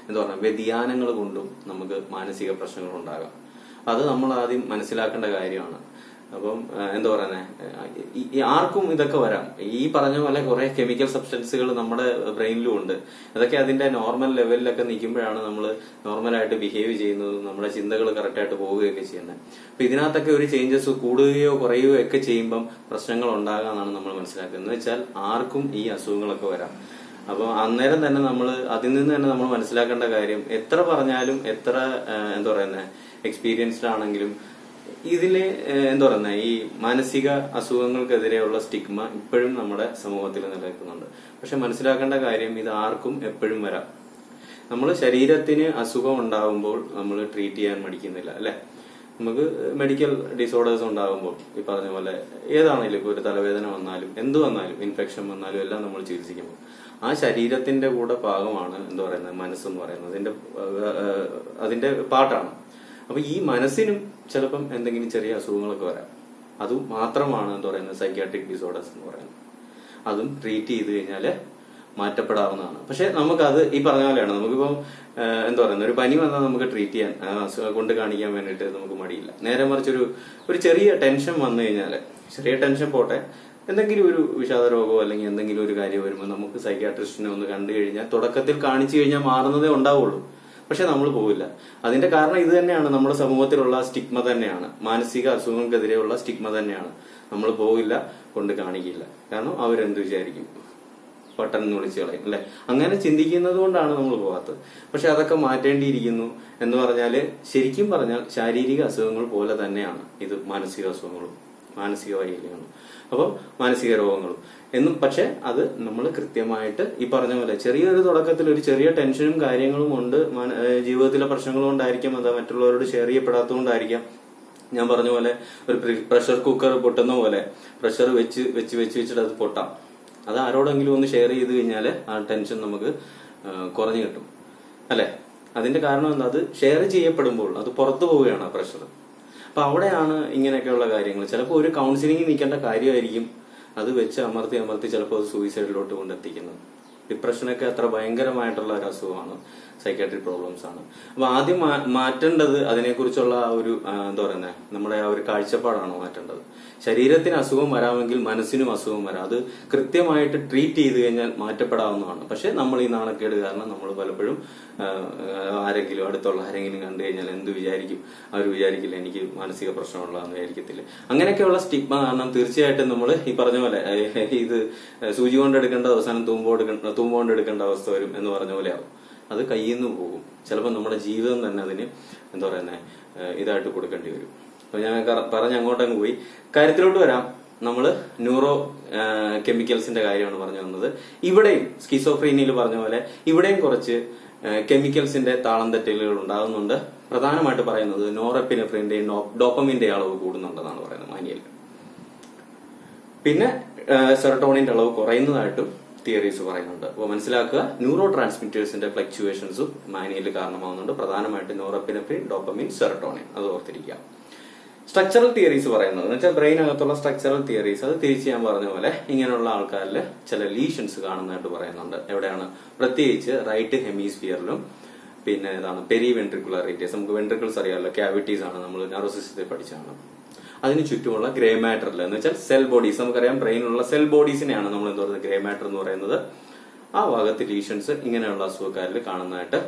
എന്താ പറയുക വ്യതിയാനങ്ങൾ കൊണ്ടും നമുക്ക് മാനസിക പ്രശ്നങ്ങൾ ഉണ്ടാകാം. അത് നമ്മൾ ആദ്യം മനസ്സിലാക്കേണ്ട കാര്യമാണ്. അപ്പം എന്താ പറയുന്നത്, ആർക്കും ഇതൊക്കെ വരാം. ഈ പറഞ്ഞ പോലെ കുറെ കെമിക്കൽ സബ്സ്റ്റൻസുകൾ നമ്മുടെ ബ്രെയിനിലും ഉണ്ട്. അതൊക്കെ അതിന്റെ നോർമൽ ലെവലിലൊക്കെ നിൽക്കുമ്പോഴാണ് നമ്മൾ നോർമലായിട്ട് ബിഹേവ് ചെയ്യുന്നതും നമ്മുടെ ചിന്തകൾ കറക്റ്റായിട്ട് പോവുകയൊക്കെ ചെയ്യുന്നത്. അപ്പൊ ഇതിനകത്തൊക്കെ ഒരു ചേഞ്ചസ് കൂടുകയോ കുറയുകയോ ഒക്കെ ചെയ്യുമ്പം പ്രശ്നങ്ങൾ ഉണ്ടാകാമെന്നാണ് നമ്മൾ മനസ്സിലാക്കുന്നത്. എന്ന് വെച്ചാൽ ആർക്കും ഈ അസുഖങ്ങളൊക്കെ വരാം. അപ്പൊ അന്നേരം തന്നെ നമ്മൾ അതിൽ നിന്ന് തന്നെ നമ്മൾ മനസ്സിലാക്കേണ്ട കാര്യം, എത്ര പറഞ്ഞാലും എത്ര എന്താ പറയുന്നത് എക്സ്പീരിയൻസ്ഡ് ആണെങ്കിലും ഇതിലെ എന്താ പറയുക ഈ മാനസിക അസുഖങ്ങൾക്കെതിരെയുള്ള സ്റ്റിഗ്മ ഇപ്പോഴും നമ്മുടെ സമൂഹത്തിൽ നിലനിൽക്കുന്നുണ്ട്. പക്ഷെ മനസ്സിലാക്കേണ്ട കാര്യം, ഇത് ആർക്കും എപ്പോഴും വരാം. നമ്മൾ ശരീരത്തിന് അസുഖം ഉണ്ടാകുമ്പോൾ നമ്മൾ ട്രീറ്റ് ചെയ്യാൻ മടിക്കുന്നില്ല അല്ലെ. നമുക്ക് മെഡിക്കൽ ഡിസോർഡേഴ്സ് ഉണ്ടാകുമ്പോൾ ഈ പറഞ്ഞ പോലെ ഏതാണെങ്കിലും, ഇപ്പോൾ ഒരു തലവേദന വന്നാലും എന്ത് വന്നാലും ഇൻഫെക്ഷൻ വന്നാലും എല്ലാം നമ്മൾ ചികിത്സിക്കുമ്പോൾ ആ ശരീരത്തിന്റെ കൂടെ ഭാഗമാണ് എന്താ പറയുന്നത് മനസ്സെന്ന് പറയുന്നത്. അതിന്റെ അതിന്റെ പാർട്ടാണ്. അപ്പൊ ഈ മനസ്സിനും ചിലപ്പം എന്തെങ്കിലും ചെറിയ അസുഖങ്ങളൊക്കെ വരാം. അത് മാത്രമാണ് എന്താ പറയുന്നത് സൈക്യാട്രിക് ഡിസോർഡേഴ്സ് എന്ന് പറയുന്നത്. അതും ട്രീറ്റ് ചെയ്ത് കഴിഞ്ഞാല് മാറ്റപ്പെടാവുന്നതാണ്. പക്ഷെ നമുക്കത് ഈ പറഞ്ഞ പോലെയാണ്. നമുക്കിപ്പം എന്താ പറയുന്നത് ഒരു പനി വന്നാൽ നമുക്ക് ട്രീറ്റ് ചെയ്യാൻ കൊണ്ട് കാണിക്കാൻ വേണ്ടിയിട്ട് നമുക്ക് മടിയില്ല. നേരെ മറിച്ചൊരു ഒരു ചെറിയ ടെൻഷൻ വന്നു കഴിഞ്ഞാൽ, ചെറിയ ടെൻഷൻ പോട്ടെ, എന്തെങ്കിലും ഒരു വിഷാദ രോഗമോ അല്ലെങ്കിൽ എന്തെങ്കിലും ഒരു കാര്യം വരുമ്പോൾ നമുക്ക് സൈക്യാട്രിസ്റ്റിനെ ഒന്ന് കണ്ടു കഴിഞ്ഞാൽ തുടക്കത്തിൽ കാണിച്ചു കഴിഞ്ഞാൽ മാറുന്നതേ ഉണ്ടാവുള്ളൂ. പക്ഷെ നമ്മൾ പോവില്ല. അതിന്റെ കാരണം ഇത് തന്നെയാണ്, നമ്മുടെ സമൂഹത്തിലുള്ള സ്റ്റിഗ്മ തന്നെയാണ്, മാനസിക അസുഖങ്ങൾക്കെതിരെയുള്ള സ്റ്റിഗ്മ തന്നെയാണ്. നമ്മൾ പോവില്ല, കൊണ്ട് കാണിക്കില്ല. കാരണം അവരെന്ത് വിചാരിക്കും, പെട്ടെന്ന് വിളിച്ചു കളയും അല്ലെ. അങ്ങനെ ചിന്തിക്കുന്നത് കൊണ്ടാണ് നമ്മൾ പോകാത്തത്. പക്ഷെ അതൊക്കെ മാറ്റേണ്ടിയിരിക്കുന്നു. എന്ന് പറഞ്ഞാല് ശരിക്കും പറഞ്ഞാൽ ശാരീരിക അസുഖങ്ങൾ പോലെ തന്നെയാണ് ഇത് മാനസിക അസുഖങ്ങളും മാനസിക വൈകല്യങ്ങളും അപ്പം മാനസിക രോഗങ്ങളും എന്നും. പക്ഷെ അത് നമ്മൾ കൃത്യമായിട്ട് ഈ പറഞ്ഞ പോലെ ചെറിയൊരു തുടക്കത്തിൽ ഒരു ചെറിയ ടെൻഷനും കാര്യങ്ങളും ഉണ്ട്, ജീവിതത്തിലെ പ്രശ്നങ്ങളും ഉണ്ടായിരിക്കാം, അത് മറ്റുള്ളവരോട് ഷെയർ ചെയ്യപ്പെടാത്തത് കൊണ്ടായിരിക്കാം. ഞാൻ പറഞ്ഞ പോലെ ഒരു പ്രഷർ കുക്കർ പൊട്ടുന്ന പോലെ പ്രഷർ വെച്ച് വെച്ച് വെച്ച് വെച്ചിട്ട് അത് പൊട്ടാം. അത് ആരോടെങ്കിലും ഒന്ന് ഷെയർ ചെയ്ത് കഴിഞ്ഞാൽ ആ ടെൻഷൻ നമുക്ക് കുറഞ്ഞു കിട്ടും അല്ലെ. അതിന്റെ കാരണം എന്താ, അത് ഷെയർ ചെയ്യപ്പെടുമ്പോൾ അത് പുറത്തു പോവുകയാണ് ആ പ്രഷർ. അപ്പൊ അവിടെയാണ് ഇങ്ങനെയൊക്കെയുള്ള കാര്യങ്ങൾ. ചിലപ്പോൾ ഒരു കൗൺസിലിംഗ് നിൽക്കേണ്ട കാര്യമായിരിക്കും, അത് വെച്ച് അമർത്തി അമർത്തി ചിലപ്പോൾ അത് സൂയിസൈഡിലോട്ട് കൊണ്ടെത്തിക്കുന്നത്. ഡിപ്രഷനൊക്കെ അത്ര ഭയങ്കരമായിട്ടുള്ള ഒരു അസുഖമാണ്, സൈക്കാട്രിക് പ്രോബ്ലംസ് ആണ്. അപ്പൊ ആദ്യം മാറ്റേണ്ടത് അതിനെക്കുറിച്ചുള്ള ഒരു എന്താ പറയുന്നത് നമ്മുടെ ആ ഒരു കാഴ്ചപ്പാടാണ് മാറ്റേണ്ടത്. ശരീരത്തിന് അസുഖം വരാമെങ്കിൽ മനസ്സിനും അസുഖം വരാം. അത് കൃത്യമായിട്ട് ട്രീറ്റ് ചെയ്ത് കഴിഞ്ഞാൽ മാറ്റപ്പെടാവുന്നതാണ്. പക്ഷെ നമ്മൾ ഈ നാണക്കേട് കാരണം നമ്മൾ പലപ്പോഴും ആരെങ്കിലും അടുത്തുള്ള ആരെങ്കിലും കണ്ടു കഴിഞ്ഞാൽ എന്ത് വിചാരിക്കും, അവർ വിചാരിക്കില്ല എനിക്ക് മാനസിക പ്രശ്നമുള്ളതെന്ന് വിചാരിക്കത്തില്ല. അങ്ങനെയൊക്കെയുള്ള സ്റ്റിഗ്മ കാരണം തീർച്ചയായിട്ടും നമ്മൾ ഈ പറഞ്ഞ പോലെ ഇത് സൂചി കൊണ്ടെടുക്കേണ്ട അവസാനം തൂമ്പോടുക്കേണ്ട തൂമ്പ് കൊണ്ടെടുക്കേണ്ട അവസ്ഥ വരും എന്ന് പറഞ്ഞ പോലെ ആവും. അത് കയ്യിൽ നിന്ന് പോകും. ചിലപ്പോൾ നമ്മുടെ ജീവിതം തന്നെ അതിന് എന്താ പറയുന്നത് ഇതായിട്ട് കൊടുക്കേണ്ടി വരും. അപ്പൊ ഞാൻ പറഞ്ഞ അങ്ങോട്ടങ്ങ് പോയി. കാര്യത്തിലോട്ട് വരാം. നമ്മൾ ന്യൂറോ കെമിക്കൽസിന്റെ കാര്യമാണ് പറഞ്ഞു വന്നത്. ഇവിടെയും സ്കിസോഫ്രീനിയിൽ പറഞ്ഞ പോലെ ഇവിടെയും കുറച്ച് കെമിക്കൽസിന്റെ താളം തെറ്റലുകൾ ഉണ്ടാകുന്നുണ്ട്. പ്രധാനമായിട്ട് പറയുന്നത് നോറെപ്പിനെഫ്രിന്റെയും ഡോപ്പമിന്റെയും അളവ് കൂടുന്നുണ്ടെന്നാണ് പറയുന്നത് മാനിയയിൽ. പിന്നെ സെറട്ടോണിന്റെ അളവ് കുറയുന്നതായിട്ടും തിയറീസ് പറയുന്നുണ്ട്. അപ്പോൾ മനസ്സിലാക്കുക, ന്യൂറോ ട്രാൻസ്മിറ്റേഴ്സിന്റെ ഫ്ലക്ച്വേഷൻസും മാനിയയിൽ കാരണമാകുന്നുണ്ട്. പ്രധാനമായിട്ട് നോറെപ്പിനെഫ്രിൻ, ഡോപ്പമിൻ, സെറട്ടോണിൻ. അത് ഓർത്തിരിക്കുക. സ്ട്രക്ചറൽ തിയറീസ് പറയുന്നത് എന്ന് വെച്ചാൽ ബ്രെയിനകത്തുള്ള സ്ട്രക്ചറൽ തിയറീസ്, അത് തിരിച്ച് ഞാൻ പറഞ്ഞ പോലെ ഇങ്ങനെയുള്ള ആൾക്കാരിൽ ചില ലീഷൻസ് കാണുന്നതായിട്ട് പറയുന്നുണ്ട്. എവിടെയാണ്, പ്രത്യേകിച്ച് റൈറ്റ് ഹെമിസ്ഫിയറിലും പിന്നെ ഏതാണ് പെരി വെൻട്രിക്കുലർ റേറ്റിയസ്. നമുക്ക് വെൻട്രിക്കിൾസ് അറിയാമല്ലോ, ക്യാവിറ്റീസ് ആണ് നമ്മൾ നെർവസ് സിസ്റ്റത്തിൽ പഠിച്ചാണ്. അതിന് ചുറ്റുമുള്ള ഗ്രേ മാറ്ററിൽ എന്ന് വെച്ചാൽ സെൽ ബോഡീസ്, നമുക്കറിയാം ബ്രെയിനിലുള്ള സെൽ ബോഡീസിനെയാണ് നമ്മൾ എന്താ പറയുന്നത് ഗ്രേ മാറ്റർ എന്ന് പറയുന്നത്. ആ ഭാഗത്ത് ലീഷൻസ് ഇങ്ങനെയുള്ള അസുഖക്കാരിൽ കാണുന്നതായിട്ട്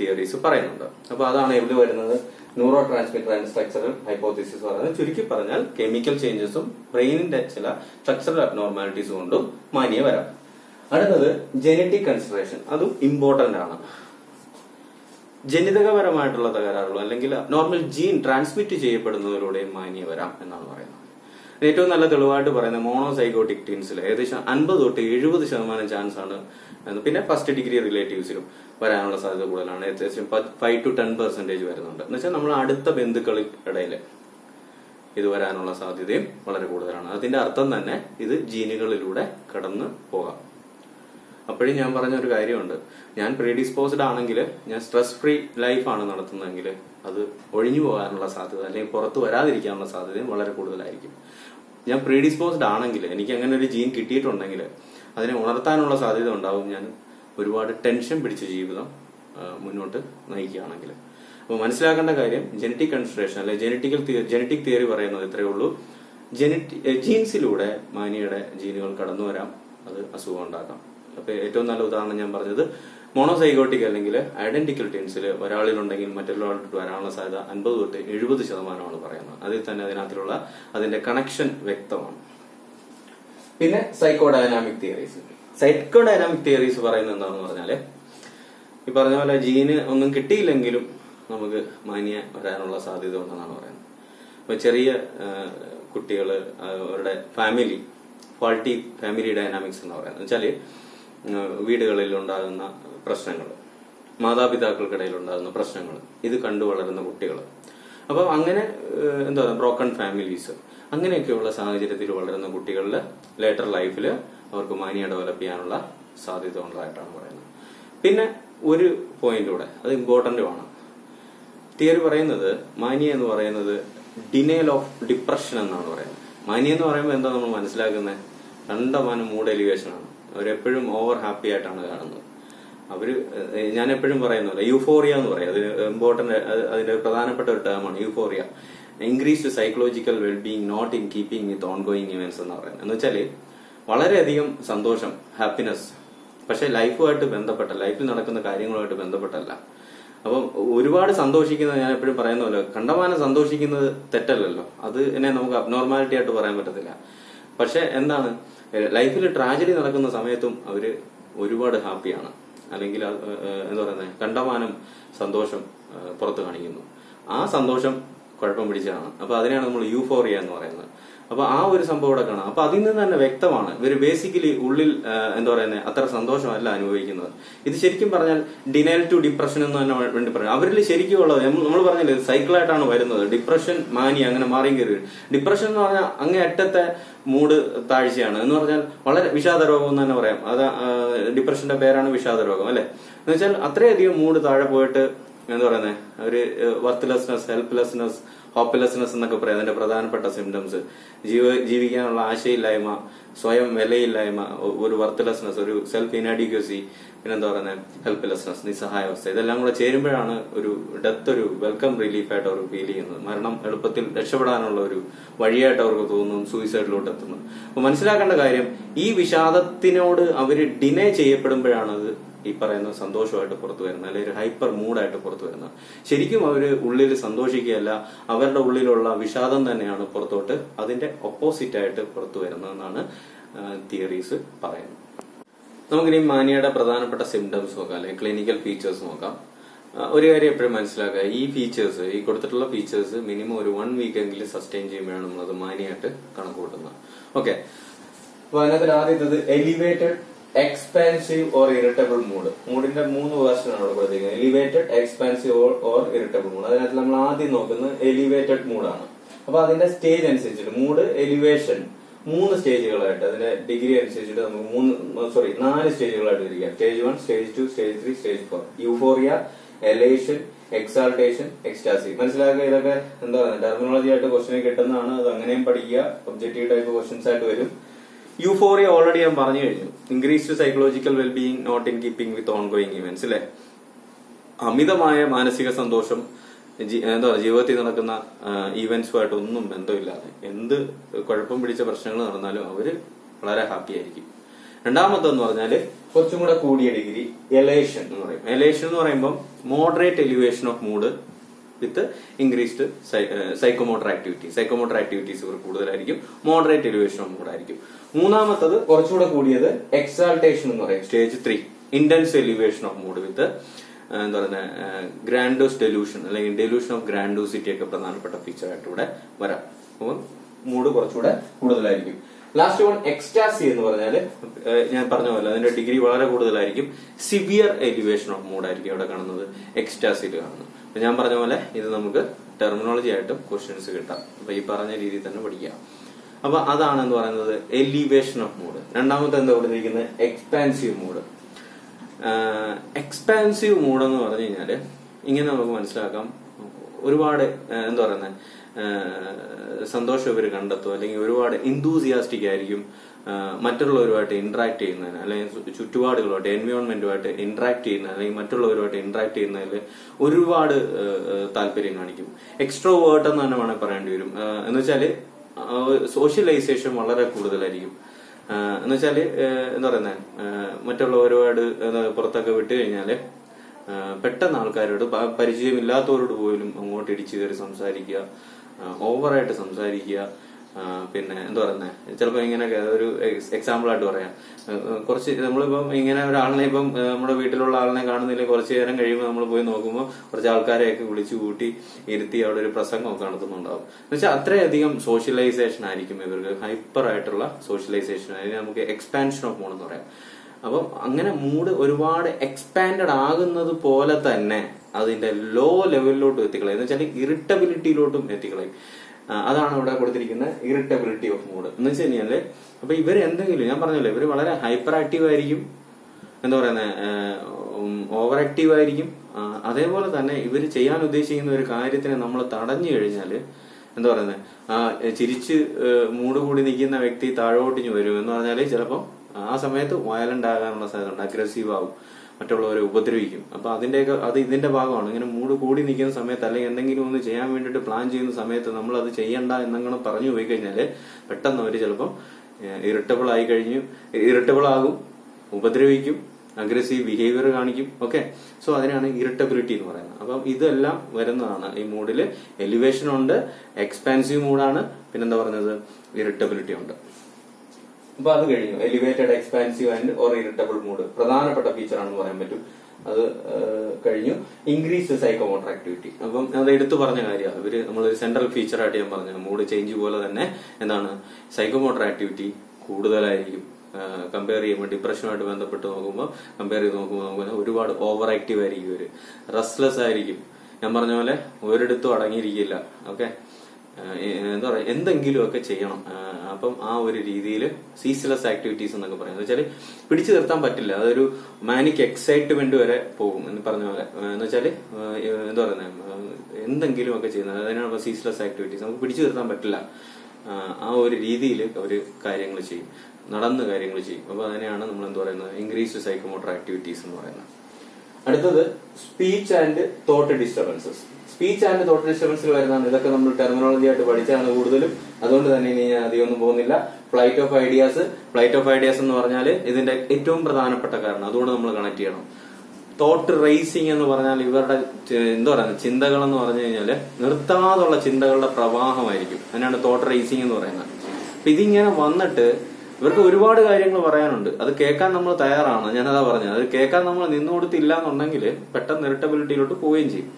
തിയറീസ് പറയുന്നുണ്ട്. അപ്പൊ അതാണ് എവിടെ വരുന്നത്, neurotransmitter and structural hypothesis പറയുന്നത്. ചുരുക്കി പറഞ്ഞാൽ കെമിക്കൽ ചേഞ്ചസും ബ്രെയിനിന്റെ ചില സ്ട്രക്ചറൽ അബ്നോർമാലിറ്റീസും കൊണ്ടും മാനിയ വരാം. അടുത്തത് ജനറ്റിക് കൺസിഡറേഷൻ. അതും ഇമ്പോർട്ടന്റ് ആണ്. ജനിതകപരമായിട്ടുള്ള തകരാറുകൾ അല്ലെങ്കിൽ നോർമൽ ജീൻ ട്രാൻസ്മിറ്റ് ചെയ്യപ്പെടുന്നതിലൂടെയും മാനിയ വരാം എന്നാണ് പറയുന്നത്. ഏറ്റവും നല്ല തെളിവായിട്ട് പറയുന്നത് മോണോസൈഗോട്ടിക് ട്വിൻസിൽ ഏകദേശം അൻപത് തൊട്ട് എഴുപത് ശതമാനം ചാൻസ് ആണ്. പിന്നെ ഫസ്റ്റ് ഡിഗ്രി റിലേറ്റീവ്സിലും വരാനുള്ള സാധ്യത കൂടുതലാണ്. ഏകദേശം ഫൈവ് ടു ടെൻ പെർസെന്റേജ് വരുന്നുണ്ട്. എന്ന് വെച്ചാൽ നമ്മൾ അടുത്ത ബന്ധുക്കളിടയിൽ ഇത് വരാനുള്ള സാധ്യതയും വളരെ കൂടുതലാണ്. അതിന്റെ അർത്ഥം തന്നെ ഇത് ജീനുകളിലൂടെ കടന്നു പോകാം. അപ്പോഴും ഞാൻ പറഞ്ഞൊരു കാര്യമുണ്ട്, ഞാൻ പ്രീഡിസ്പോസ്ഡ് ആണെങ്കിൽ, ഞാൻ സ്ട്രെസ് ഫ്രീ ലൈഫാണ് നടത്തുന്നതെങ്കിൽ അത് ഒഴിഞ്ഞു പോകാനുള്ള സാധ്യത അല്ലെങ്കിൽ പുറത്തു വരാതിരിക്കാനുള്ള സാധ്യതയും വളരെ കൂടുതലായിരിക്കും. ഞാൻ പ്രീഡിസ്പോസ്ഡ് ആണെങ്കിൽ, എനിക്ക് അങ്ങനെ ഒരു ജീൻ കിട്ടിയിട്ടുണ്ടെങ്കിൽ അതിനെ ഉണർത്താനുള്ള സാധ്യത ഉണ്ടാവും. ഞാൻ ഒരുപാട് ടെൻഷൻ പിടിച്ച ജീവിതം മുന്നോട്ട് നയിക്കുകയാണെങ്കിൽ അപ്പോൾ മനസ്സിലാക്കേണ്ട കാര്യം ജനറ്റിക് കൺസിഡറേഷൻ അല്ലെ ജനറ്റിക്കൽ ജനറ്റിക് തിയറി പറയുന്നത് ഇത്രയേ ഉള്ളൂ. ജനറ്റി ജീൻസിലൂടെ മാനിയുടെ ജീനുകൾ കടന്നു വരാം, അത് അസുഖം ഉണ്ടാക്കാം. അപ്പൊ ഏറ്റവും നല്ല ഉദാഹരണം ഞാൻ പറഞ്ഞത് മോണോസൈഗോട്ടിക് അല്ലെങ്കിൽ ഐഡന്റിക്കൽ ട്വിൻസിൽ ഒരാളിലുണ്ടെങ്കിൽ മറ്റൊരാളിട്ട് വരാനുള്ള സാധ്യത അൻപത് തൊട്ട് എഴുപത് ശതമാനമാണ് പറയുന്നത്. അതിൽ തന്നെ അതിനകത്തിലുള്ള അതിന്റെ കണക്ഷൻ വ്യക്തമാണ്. പിന്നെ സൈക്കോഡൈനാമിക് തിയറീസ് സൈക്കോഡൈനാമിക് തിയറീസ് പറയുന്നത് എന്താണെന്ന് പറഞ്ഞാല് ഈ പറഞ്ഞ പോലെ ജീന് ഒന്നും കിട്ടിയില്ലെങ്കിലും നമുക്ക് മാനിയ വരാനുള്ള സാധ്യത ഉണ്ടെന്നാണ് പറയുന്നത്. അപ്പൊ ചെറിയ കുട്ടികള് അവരുടെ ഫാമിലി ഫാൾട്ടി ഫാമിലി ഡൈനാമിക്സ് എന്ന് പറയുന്നത് വെച്ചാല് വീടുകളിൽ ഉണ്ടാകുന്ന പ്രശ്നങ്ങൾ, മാതാപിതാക്കൾക്കിടയിൽ ഉണ്ടാകുന്ന പ്രശ്നങ്ങൾ, ഇത് കണ്ടു വളരുന്ന കുട്ടികൾ, അപ്പം അങ്ങനെ എന്താ പറയുക ബ്രോക്കൺ ഫാമിലീസ്, അങ്ങനെയൊക്കെയുള്ള സാഹചര്യത്തിൽ വളരുന്ന കുട്ടികളിൽ ലേറ്റർ ലൈഫിൽ അവർക്ക് മാനിയ ഡെവലപ്പ് ചെയ്യാനുള്ള സാധ്യത ഉള്ളതായിട്ടാണ് പറയുന്നത്. പിന്നെ ഒരു പോയിന്റ് കൂടെ, അത് ഇമ്പോർട്ടന്റുമാണ്. തിയറി പറയുന്നത് മാനിയ എന്ന് പറയുന്നത് ഡിനയൽ ഓഫ് ഡിപ്രഷൻ എന്നാണ് പറയുന്നത്. മാനിയ എന്ന് പറയുമ്പോൾ എന്താ നമ്മൾ മനസ്സിലാക്കുന്നത്? കണ്ടമാനം മൂഡ് എലിവേഷനാണ്. അവരെപ്പോഴും ഓവർ ഹാപ്പി ആയിട്ടാണ് കാണുന്നത്. അവര് ഞാൻ എപ്പോഴും പറയുന്നില്ല യൂഫോറിയ എന്ന് പറയും. അത് ഇമ്പോർട്ടന്റ്, അതിന്റെ പ്രധാനപ്പെട്ട ഒരു ടേമാണ് euphoria. Increased psychological wellbeing not in keeping with ongoing events എന്ന് പറയുന്നത് എന്ന് വെച്ചാല് വളരെയധികം സന്തോഷം, ഹാപ്പിനെസ്, പക്ഷെ ലൈഫുമായിട്ട് ബന്ധപ്പെട്ട ലൈഫിൽ നടക്കുന്ന കാര്യങ്ങളുമായിട്ട് ബന്ധപ്പെട്ടല്ല. അപ്പം ഒരുപാട് സന്തോഷിക്കുന്നത് ഞാൻ എപ്പോഴും പറയുന്നല്ലോ കണ്ടമാനം സന്തോഷിക്കുന്നത് തെറ്റല്ലല്ലോ, അത് എന്നെ നമുക്ക് അബ്നോർമാലിറ്റി ആയിട്ട് പറയാൻ പറ്റത്തില്ല. പക്ഷെ എന്താണ് ലൈഫിൽ ട്രാജഡി നടക്കുന്ന സമയത്തും അവര് ഒരുപാട് ഹാപ്പിയാണ്, അല്ലെങ്കിൽ എന്താ പറയുന്നത് കണ്ടമാനം സന്തോഷം പുറത്ത് കാണിക്കുന്നു. ആ സന്തോഷം കുഴപ്പം പിടിച്ചതാണ്. അപ്പൊ അതിനെയാണ് നമ്മൾ യൂഫോറിയ എന്ന് പറയുന്നത്. അപ്പൊ ആ ഒരു സംഭവം ഇവിടെ കാണാം. അപ്പൊ അതിൽ നിന്ന് തന്നെ വ്യക്തമാണ് ഇവര് ബേസിക്കലി ഉള്ളിൽ എന്താ പറയുന്നത് അത്ര സന്തോഷമല്ല അനുഭവിക്കുന്നത്. ഇത് ശരിക്കും പറഞ്ഞാൽ ഡിനയൽ ടു ഡിപ്രഷൻ എന്ന് തന്നെ വേണ്ടി പറയാം. അവരിൽ ശരിക്കും ഉള്ളത് നമ്മൾ പറഞ്ഞില്ലേ സൈക്കിളായിട്ടാണ് വരുന്നത്. ഡിപ്രഷൻ, മാനിയ അങ്ങനെ മാറി കയറി. ഡിപ്രഷൻ എന്ന് പറഞ്ഞാൽ അങ്ങേ അറ്റത്തെ മൂഡ് താഴ്ചയാണ്. എന്ന് പറഞ്ഞാൽ വളരെ വിഷാദ രോഗം എന്ന് തന്നെ പറയാം. അത് ഡിപ്രഷന്റെ പേരാണ് വിഷാദ രോഗം അല്ലെ. എന്ന് വെച്ചാൽ അത്രയധികം മൂഡ് താഴെ പോയിട്ട് എന്താ പറയുന്നത് ഒരു വർത്ത്ലെസ്നെസ്, ഹെൽപ്ലെസ്നെസ്, ഹോപ്പ്ലെസ്നെസ് എന്നൊക്കെ പറയാം. അതിന്റെ പ്രധാനപ്പെട്ട സിംറ്റംസ് ജീവ ജീവിക്കാനുള്ള ആശയില്ലായ്മ, സ്വയം വിലയില്ലായ്മ, ഒരു വർത്ത്ലെസ്നെസ്, ഒരു സെൽഫ് ഇനാഡിക്വസി, പിന്നെന്താ പറയുന്നത് ഹെൽപ്ലെസ്നെസ്, നിസ്സഹായാവസ്ഥ, ഇതെല്ലാം കൂടെ ചേരുമ്പോഴാണ് ഒരു ഡെത്ത് ഒരു വെൽക്കം റിലീഫായിട്ട് അവർക്ക് ഫീൽ ചെയ്യുന്നത്. മരണം എളുപ്പത്തിൽ രക്ഷപ്പെടാനുള്ള ഒരു വഴിയായിട്ട് അവർക്ക് തോന്നുന്നു, സൂയിസൈഡിലോട്ട് എത്തുന്നത്. അപ്പൊ മനസ്സിലാക്കേണ്ട കാര്യം ഈ വിഷാദത്തിനോട് അവര് ഡിനൈ ചെയ്യപ്പെടുമ്പോഴാണത് ഈ പറയുന്ന സന്തോഷമായിട്ട് പുറത്തു വരുന്നത്, അല്ലെങ്കിൽ ഒരു ഹൈപ്പർ മൂഡായിട്ട് പുറത്തു വരുന്നത്. ശരിക്കും അവര് ഉള്ളിൽ സന്തോഷിക്കുകയല്ല, അവരുടെ ഉള്ളിലുള്ള വിഷാദം തന്നെയാണ് പുറത്തോട്ട് അതിന്റെ ഓപ്പോസിറ്റായിട്ട് പുറത്തു വരുന്നതെന്നാണ് തിയറീസ് പറയുന്നത്. നമുക്കിനി മാനിയയുടെ പ്രധാനപ്പെട്ട സിംറ്റംസ് നോക്കാം, അല്ലെങ്കിൽ ക്ലിനിക്കൽ ഫീച്ചേഴ്സ് നോക്കാം. ഒരു കാര്യം എപ്പോഴും മനസ്സിലാക്കുക, ഈ ഫീച്ചേഴ്സ് ഈ കൊടുത്തിട്ടുള്ള ഫീച്ചേഴ്സ് മിനിമം ഒരു വൺ വീക്ക് എങ്കിലും സസ്റ്റെയിൻ ചെയ്യുമ്പോഴാണ് നമ്മളത് മാനിയായിട്ട് കണക്ക് കൂട്ടുന്നത്. ഓക്കെ, അപ്പൊ അതിനകത്ത് ആദ്യത്തത് elevated expansive or irritable mood. മൂഡിന്റെ മൂന്ന് വേർഷനാണ് ഇവിടെ കൊടുത്തിരിക്കുന്നത്, elevated, expansive or irritable mood. അതിനകത്ത് നമ്മൾ ആദ്യം നോക്കുന്നത് എലിവേറ്റഡ് മൂഡാണ്. അപ്പൊ അതിന്റെ സ്റ്റേജ് അനുസരിച്ചിട്ട് മൂഡ് എലിവേഷൻ മൂന്ന് സ്റ്റേജുകളായിട്ട്, അതിന്റെ ഡിഗ്രി അനുസരിച്ചിട്ട് നമുക്ക് മൂന്ന് സോറി നാല് സ്റ്റേജുകളായിട്ട് തിരിക്കാം. Stage one, stage two, stage three, stage four. Euphoria, elation, exaltation, ecstasy. മനസ്സിലാക്കുക ഇതൊക്കെ എന്താ പറയുക ടെർമിനോളജി ആയിട്ട് ക്വസ്റ്റ്യൻ കിട്ടുന്നതാണ്, അത് അങ്ങനെയും പഠിക്കുക. ഒബ്ജക്റ്റീവ് ടൈപ്പ് ക്വസ്റ്റ്യൻസ് ആയിട്ട് വരും. യൂഫോറിയ ഓൾറെഡി ഞാൻ പറഞ്ഞു കഴിഞ്ഞു, increased psychological wellbeing not in keeping with ongoing events അല്ലെ. അമിതമായ മാനസിക സന്തോഷം, എന്താ പറയുക ജീവിതത്തിൽ നടക്കുന്ന ഈവന്റ്സുമായിട്ട് ഒന്നും ബന്ധമില്ലാതെ എന്ത് കുഴപ്പം പിടിച്ച പ്രശ്നങ്ങൾ നടന്നാലും അവര് വളരെ ഹാപ്പി ആയിരിക്കും. രണ്ടാമത്തെന്ന് പറഞ്ഞാല് കുറച്ചും കൂടെ കൂടിയ ഡിഗ്രി എലേഷൻ എന്ന് പറയും. എലേഷൻ എന്ന് പറയുമ്പോൾ moderate elevation of mood with increased psychomotor activity. Psychomotor activities ഇവർ കൂടുതലായിരിക്കും, മോഡറേറ്റ് എലിവേഷൻ ഓഫ് മൂഡ് ആയിരിക്കും. മൂന്നാമത്തത് കുറച്ചുകൂടെ കൂടിയത് എക്സാൾട്ടേഷൻ എന്ന് പറയും. Stage three, intense elevation of mood with grandiose delusion അല്ലെങ്കിൽ ഡെലൂഷൻ ഓഫ് ഗ്രാൻഡോസിറ്റി ഒക്കെ പ്രധാനപ്പെട്ട ഫീച്ചർ ആയിട്ട് ഇവിടെ വരാം. അപ്പം മൂഡ് കുറച്ചുകൂടെ കൂടുതലായിരിക്കും. ലാസ്റ്റ് വൺ എക്സ്റ്റാസി എന്ന് പറഞ്ഞാല് ഞാൻ പറഞ്ഞ പോലെ അതിന്റെ ഡിഗ്രി വളരെ കൂടുതലായിരിക്കും. സിവിയർ എലിവേഷൻ ഓഫ് മൂഡ് ആയിരിക്കും ഇവിടെ കാണുന്നത്, എക്സ്റ്റാസിയിൽ കാണുന്നത്. അപ്പൊ ഞാൻ പറഞ്ഞ പോലെ ഇത് നമുക്ക് ടെർമിനോളജി ആയിട്ടും ക്വസ്റ്റ്യൻസ് കിട്ടാം. അപ്പൊ ഈ പറഞ്ഞ രീതിയിൽ തന്നെ പഠിക്കാം. അപ്പൊ അതാണ് എന്ന് പറയുന്നത് എലിവേഷൻ ഓഫ് മൂഡ്. രണ്ടാമത്തെ എന്താ കൊടുത്തിരിക്കുന്നത്? Expansive mood. എക്സ്പാൻസീവ് മൂഡ് എന്ന് പറഞ്ഞു കഴിഞ്ഞാല് ഇങ്ങനെ നമുക്ക് മനസ്സിലാക്കാം, ഒരുപാട് എന്താ പറയുന്നത് സന്തോഷം ഇവർ കണ്ടെത്തും, അല്ലെങ്കിൽ ഒരുപാട് ഇന്തൂസിയാസ്റ്റിക് ആയിരിക്കും, മറ്റുള്ളവരുമായിട്ട് ഇന്ററാക്ട് ചെയ്യുന്നതിന് അല്ലെങ്കിൽ ചുറ്റുപാടുകളുമായിട്ട് എൻവയോൺമെന്റുമായിട്ട് ഇന്ററാക്ട് ചെയ്യുന്ന അല്ലെങ്കിൽ മറ്റുള്ളവരുമായിട്ട് ഇന്ററാക്ട് ചെയ്യുന്നതിൽ ഒരുപാട് താല്പര്യം കാണിക്കും. എക്സ്ട്രോവേർട്ട് എന്ന് തന്നെ വേണമെങ്കിൽ പറയേണ്ടി വരും. എന്ന് വെച്ചാല് സോഷ്യലൈസേഷൻ വളരെ കൂടുതലായിരിക്കും. എന്ന് വെച്ചാല് എന്താ പറയുന്നത് മറ്റുള്ളവരുമായിട്ട് പുറത്തൊക്കെ വിട്ടു കഴിഞ്ഞാല് പെട്ടെന്ന് ആൾക്കാരോട് പരിചയമില്ലാത്തവരോട് പോലും അങ്ങോട്ട് ഇടിച്ചു കയറി സംസാരിക്കുക, ഓവറായിട്ട് സംസാരിക്കുക. പിന്നെ എന്താ പറയുന്നത് ചിലപ്പോ ഇങ്ങനെയൊക്കെ ഒരു എക്സാമ്പിൾ ആയിട്ട് പറയാം. കുറച്ച് നമ്മളിപ്പം ഇങ്ങനെ ഒരാളിനെ ഇപ്പം നമ്മുടെ വീട്ടിലുള്ള ആളിനെ കാണുന്നില്ല, കുറച്ചു നേരം കഴിയുമ്പോൾ നമ്മൾ പോയി നോക്കുമ്പോൾ കുറച്ച് ആൾക്കാരെയൊക്കെ വിളിച്ചു കൂട്ടി ഇരുത്തി അവിടെ ഒരു പ്രസംഗമൊക്കെ നടത്തുന്നുണ്ടാവും. എന്ന് വെച്ചാൽ അത്രയധികം സോഷ്യലൈസേഷൻ ആയിരിക്കും ഇവർക്ക്, ഹൈപ്പർ ആയിട്ടുള്ള സോഷ്യലൈസേഷൻ ആയിരിക്കും. നമുക്ക് എക്സ്പാൻഷൻ ഓഫ് മൂഡ് എന്ന് പറയാം. അപ്പം അങ്ങനെ മൂഡ് ഒരുപാട് എക്സ്പാൻഡഡ് ആകുന്നത് പോലെ തന്നെ അതിന്റെ ലോ ലെവലിലോട്ടും എത്തിക്കളയും, എന്ന് വെച്ചാൽ ഇറിറ്റബിലിറ്റിയിലോട്ടും എത്തിക്കളയും. അതാണ് ഇവിടെ കൊടുത്തിരിക്കുന്ന ഇറിറ്റബിലിറ്റി ഓഫ് മൂഡ് എന്ന് വെച്ച് കഴിഞ്ഞാല്. അപ്പൊ ഇവർ എന്തെങ്കിലും ഞാൻ പറഞ്ഞല്ലോ ഇവർ വളരെ ഹൈപ്പർ ആക്റ്റീവ് ആയിരിക്കും, എന്താ പറയുന്നത് ഓവർ ആക്റ്റീവ് ആയിരിക്കും. അതേപോലെ തന്നെ ഇവർ ചെയ്യാൻ ഉദ്ദേശിക്കുന്ന ഒരു കാര്യത്തിനെ നമ്മൾ തടഞ്ഞു കഴിഞ്ഞാല് എന്താ പറയുന്നത് ചിരിച്ച് മൂഡ് കൂടി നിൽക്കുന്ന വ്യക്തി താഴോട്ടിഞ്ഞു വരും. എന്ന് പറഞ്ഞാല് ചിലപ്പോൾ ആ സമയത്ത് വയലന്റ് ആകാനുള്ള സാധ്യതയുണ്ട്, അഗ്രസീവ് ആവും, മറ്റുള്ളവരെ ഉപദ്രവിക്കും. അപ്പൊ അതിന്റെയൊക്കെ അത് ഇതിന്റെ ഭാഗമാണ്. ഇങ്ങനെ മൂഡ് കൂടി നിൽക്കുന്ന സമയത്ത് അല്ലെങ്കിൽ എന്തെങ്കിലും ഒന്ന് ചെയ്യാൻ വേണ്ടിയിട്ട് പ്ലാൻ ചെയ്യുന്ന സമയത്ത് നമ്മൾ അത് ചെയ്യണ്ട എന്നങ്ങനെ പറഞ്ഞു പോയി കഴിഞ്ഞാല് പെട്ടെന്ന് അവര് ചിലപ്പം ഇറിറ്റബിൾ ആയി കഴിഞ്ഞു ഇറിറ്റബിൾ ആകും, ഉപദ്രവിക്കും, അഗ്രസീവ് ബിഹേവിയർ കാണിക്കും. ഓക്കെ, സോ അതിനാണ് ഇറിറ്റബിലിറ്റി എന്ന് പറയുന്നത്. അപ്പം ഇതെല്ലാം വരുന്നതാണ് ഈ മൂഡില്. എലിവേഷൻ ഉണ്ട്, എക്സ്പാൻസീവ് മൂഡാണ്, പിന്നെന്താ പറഞ്ഞത് ഇറിറ്റബിലിറ്റി ഉണ്ട്. അപ്പൊ അത് കഴിഞ്ഞു elevated, expansive and or irritable mood പ്രധാനപ്പെട്ട ഫീച്ചർ ആണെന്ന് പറയാൻ പറ്റും. അത് കഴിഞ്ഞു. Increase psychomotor activity. അപ്പം അത് എടുത്തു പറഞ്ഞ കാര്യമാണ്. ഇവര് നമ്മളൊരു സെൻട്രൽ ഫീച്ചർ ആയിട്ട് ഞാൻ പറഞ്ഞു മൂഡ് ചേഞ്ച് പോലെ തന്നെ എന്താണ് സൈക്കോമോട്ടർ ആക്ടിവിറ്റി കൂടുതലായിരിക്കും. കമ്പയർ ചെയ്യുമ്പോൾ ഡിപ്രഷനുമായിട്ട് ബന്ധപ്പെട്ട് നോക്കുമ്പോൾ കമ്പയർ ചെയ്ത് നോക്കുമ്പോൾ നമുക്ക് ഒരുപാട് ഓവർ ആക്റ്റീവ് ആയിരിക്കും ഇവര്. റെസ്റ്റ്ലെസ് ആയിരിക്കും, ഞാൻ പറഞ്ഞ പോലെ ഒരിടത്തും അടങ്ങിയിരിക്കില്ല. ഓക്കെ, എന്താ പറയുക എന്തെങ്കിലുമൊക്കെ ചെയ്യണം. അപ്പം ആ ഒരു രീതിയിൽ സീസ്ലെസ് ആക്ടിവിറ്റീസ് എന്നൊക്കെ പറയാം. എന്ന് വെച്ചാൽ പിടിച്ചു നിർത്താൻ പറ്റില്ല, അതൊരു മാനിക് എക്സൈറ്റ്മെന്റ് വരെ പോകും എന്ന് പറഞ്ഞ പോലെ. എന്ന് വെച്ചാൽ എന്താ പറയുന്നത് എന്തെങ്കിലുമൊക്കെ ചെയ്യുന്നത് അതിനാണ് സീസ്ലെസ് ആക്ടിവിറ്റീസ്. നമുക്ക് പിടിച്ചു നിർത്താൻ പറ്റില്ല, ആ ഒരു രീതിയിൽ അവർ കാര്യങ്ങൾ ചെയ്യും, നടന്ന് കാര്യങ്ങൾ ചെയ്യും. അപ്പൊ അതിനെയാണ് നമ്മൾ എന്താ പറയുന്നത് ഇൻക്രീസ്ഡ് സൈക്കോമോട്ടർ ആക്ടിവിറ്റീസ് എന്ന് പറയുന്നത്. അടുത്തത് speech and thought disturbances. Speech and thought ഡിസ്റ്റർബൻസിൽ വരുന്നതാണ്. ഇതൊക്കെ നമ്മൾ ടെർമിനോളജി ആയിട്ട് പഠിച്ചാണ് കൂടുതലും, അതുകൊണ്ട് തന്നെ ഇനി ഞാൻ അധികമൊന്നും പോകുന്നില്ല. Flight of ideas. Flight of ideas എന്ന് പറഞ്ഞാൽ ഇതിന്റെ ഏറ്റവും പ്രധാനപ്പെട്ട കാരണം, അതുകൊണ്ട് നമ്മൾ കണക്ട് ചെയ്യണം. തോട്ട് റേസിംഗ് എന്ന് പറഞ്ഞാൽ ഇവരുടെ എന്താ പറയുക ചിന്തകൾ എന്ന് പറഞ്ഞു കഴിഞ്ഞാല് നിർത്താതുള്ള ചിന്തകളുടെ പ്രവാഹമായിരിക്കും. അതിനാണ് തോട്ട് റേസിംഗ് എന്ന് പറയുന്നത്. അപ്പൊ ഇതിങ്ങനെ വന്നിട്ട് ഇവർക്ക് ഒരുപാട് കാര്യങ്ങൾ പറയാനുണ്ട്, അത് കേൾക്കാൻ നമ്മൾ തയ്യാറാണ്. ഞാനതാ പറഞ്ഞത്, അത് കേൾക്കാൻ നമ്മൾ നിന്നു കൊടുത്തില്ല എന്നുണ്ടെങ്കിൽ പെട്ടെന്ന് ഇറിറ്റബിലിറ്റിയിലോട്ട് പോവുകയും ചെയ്യും.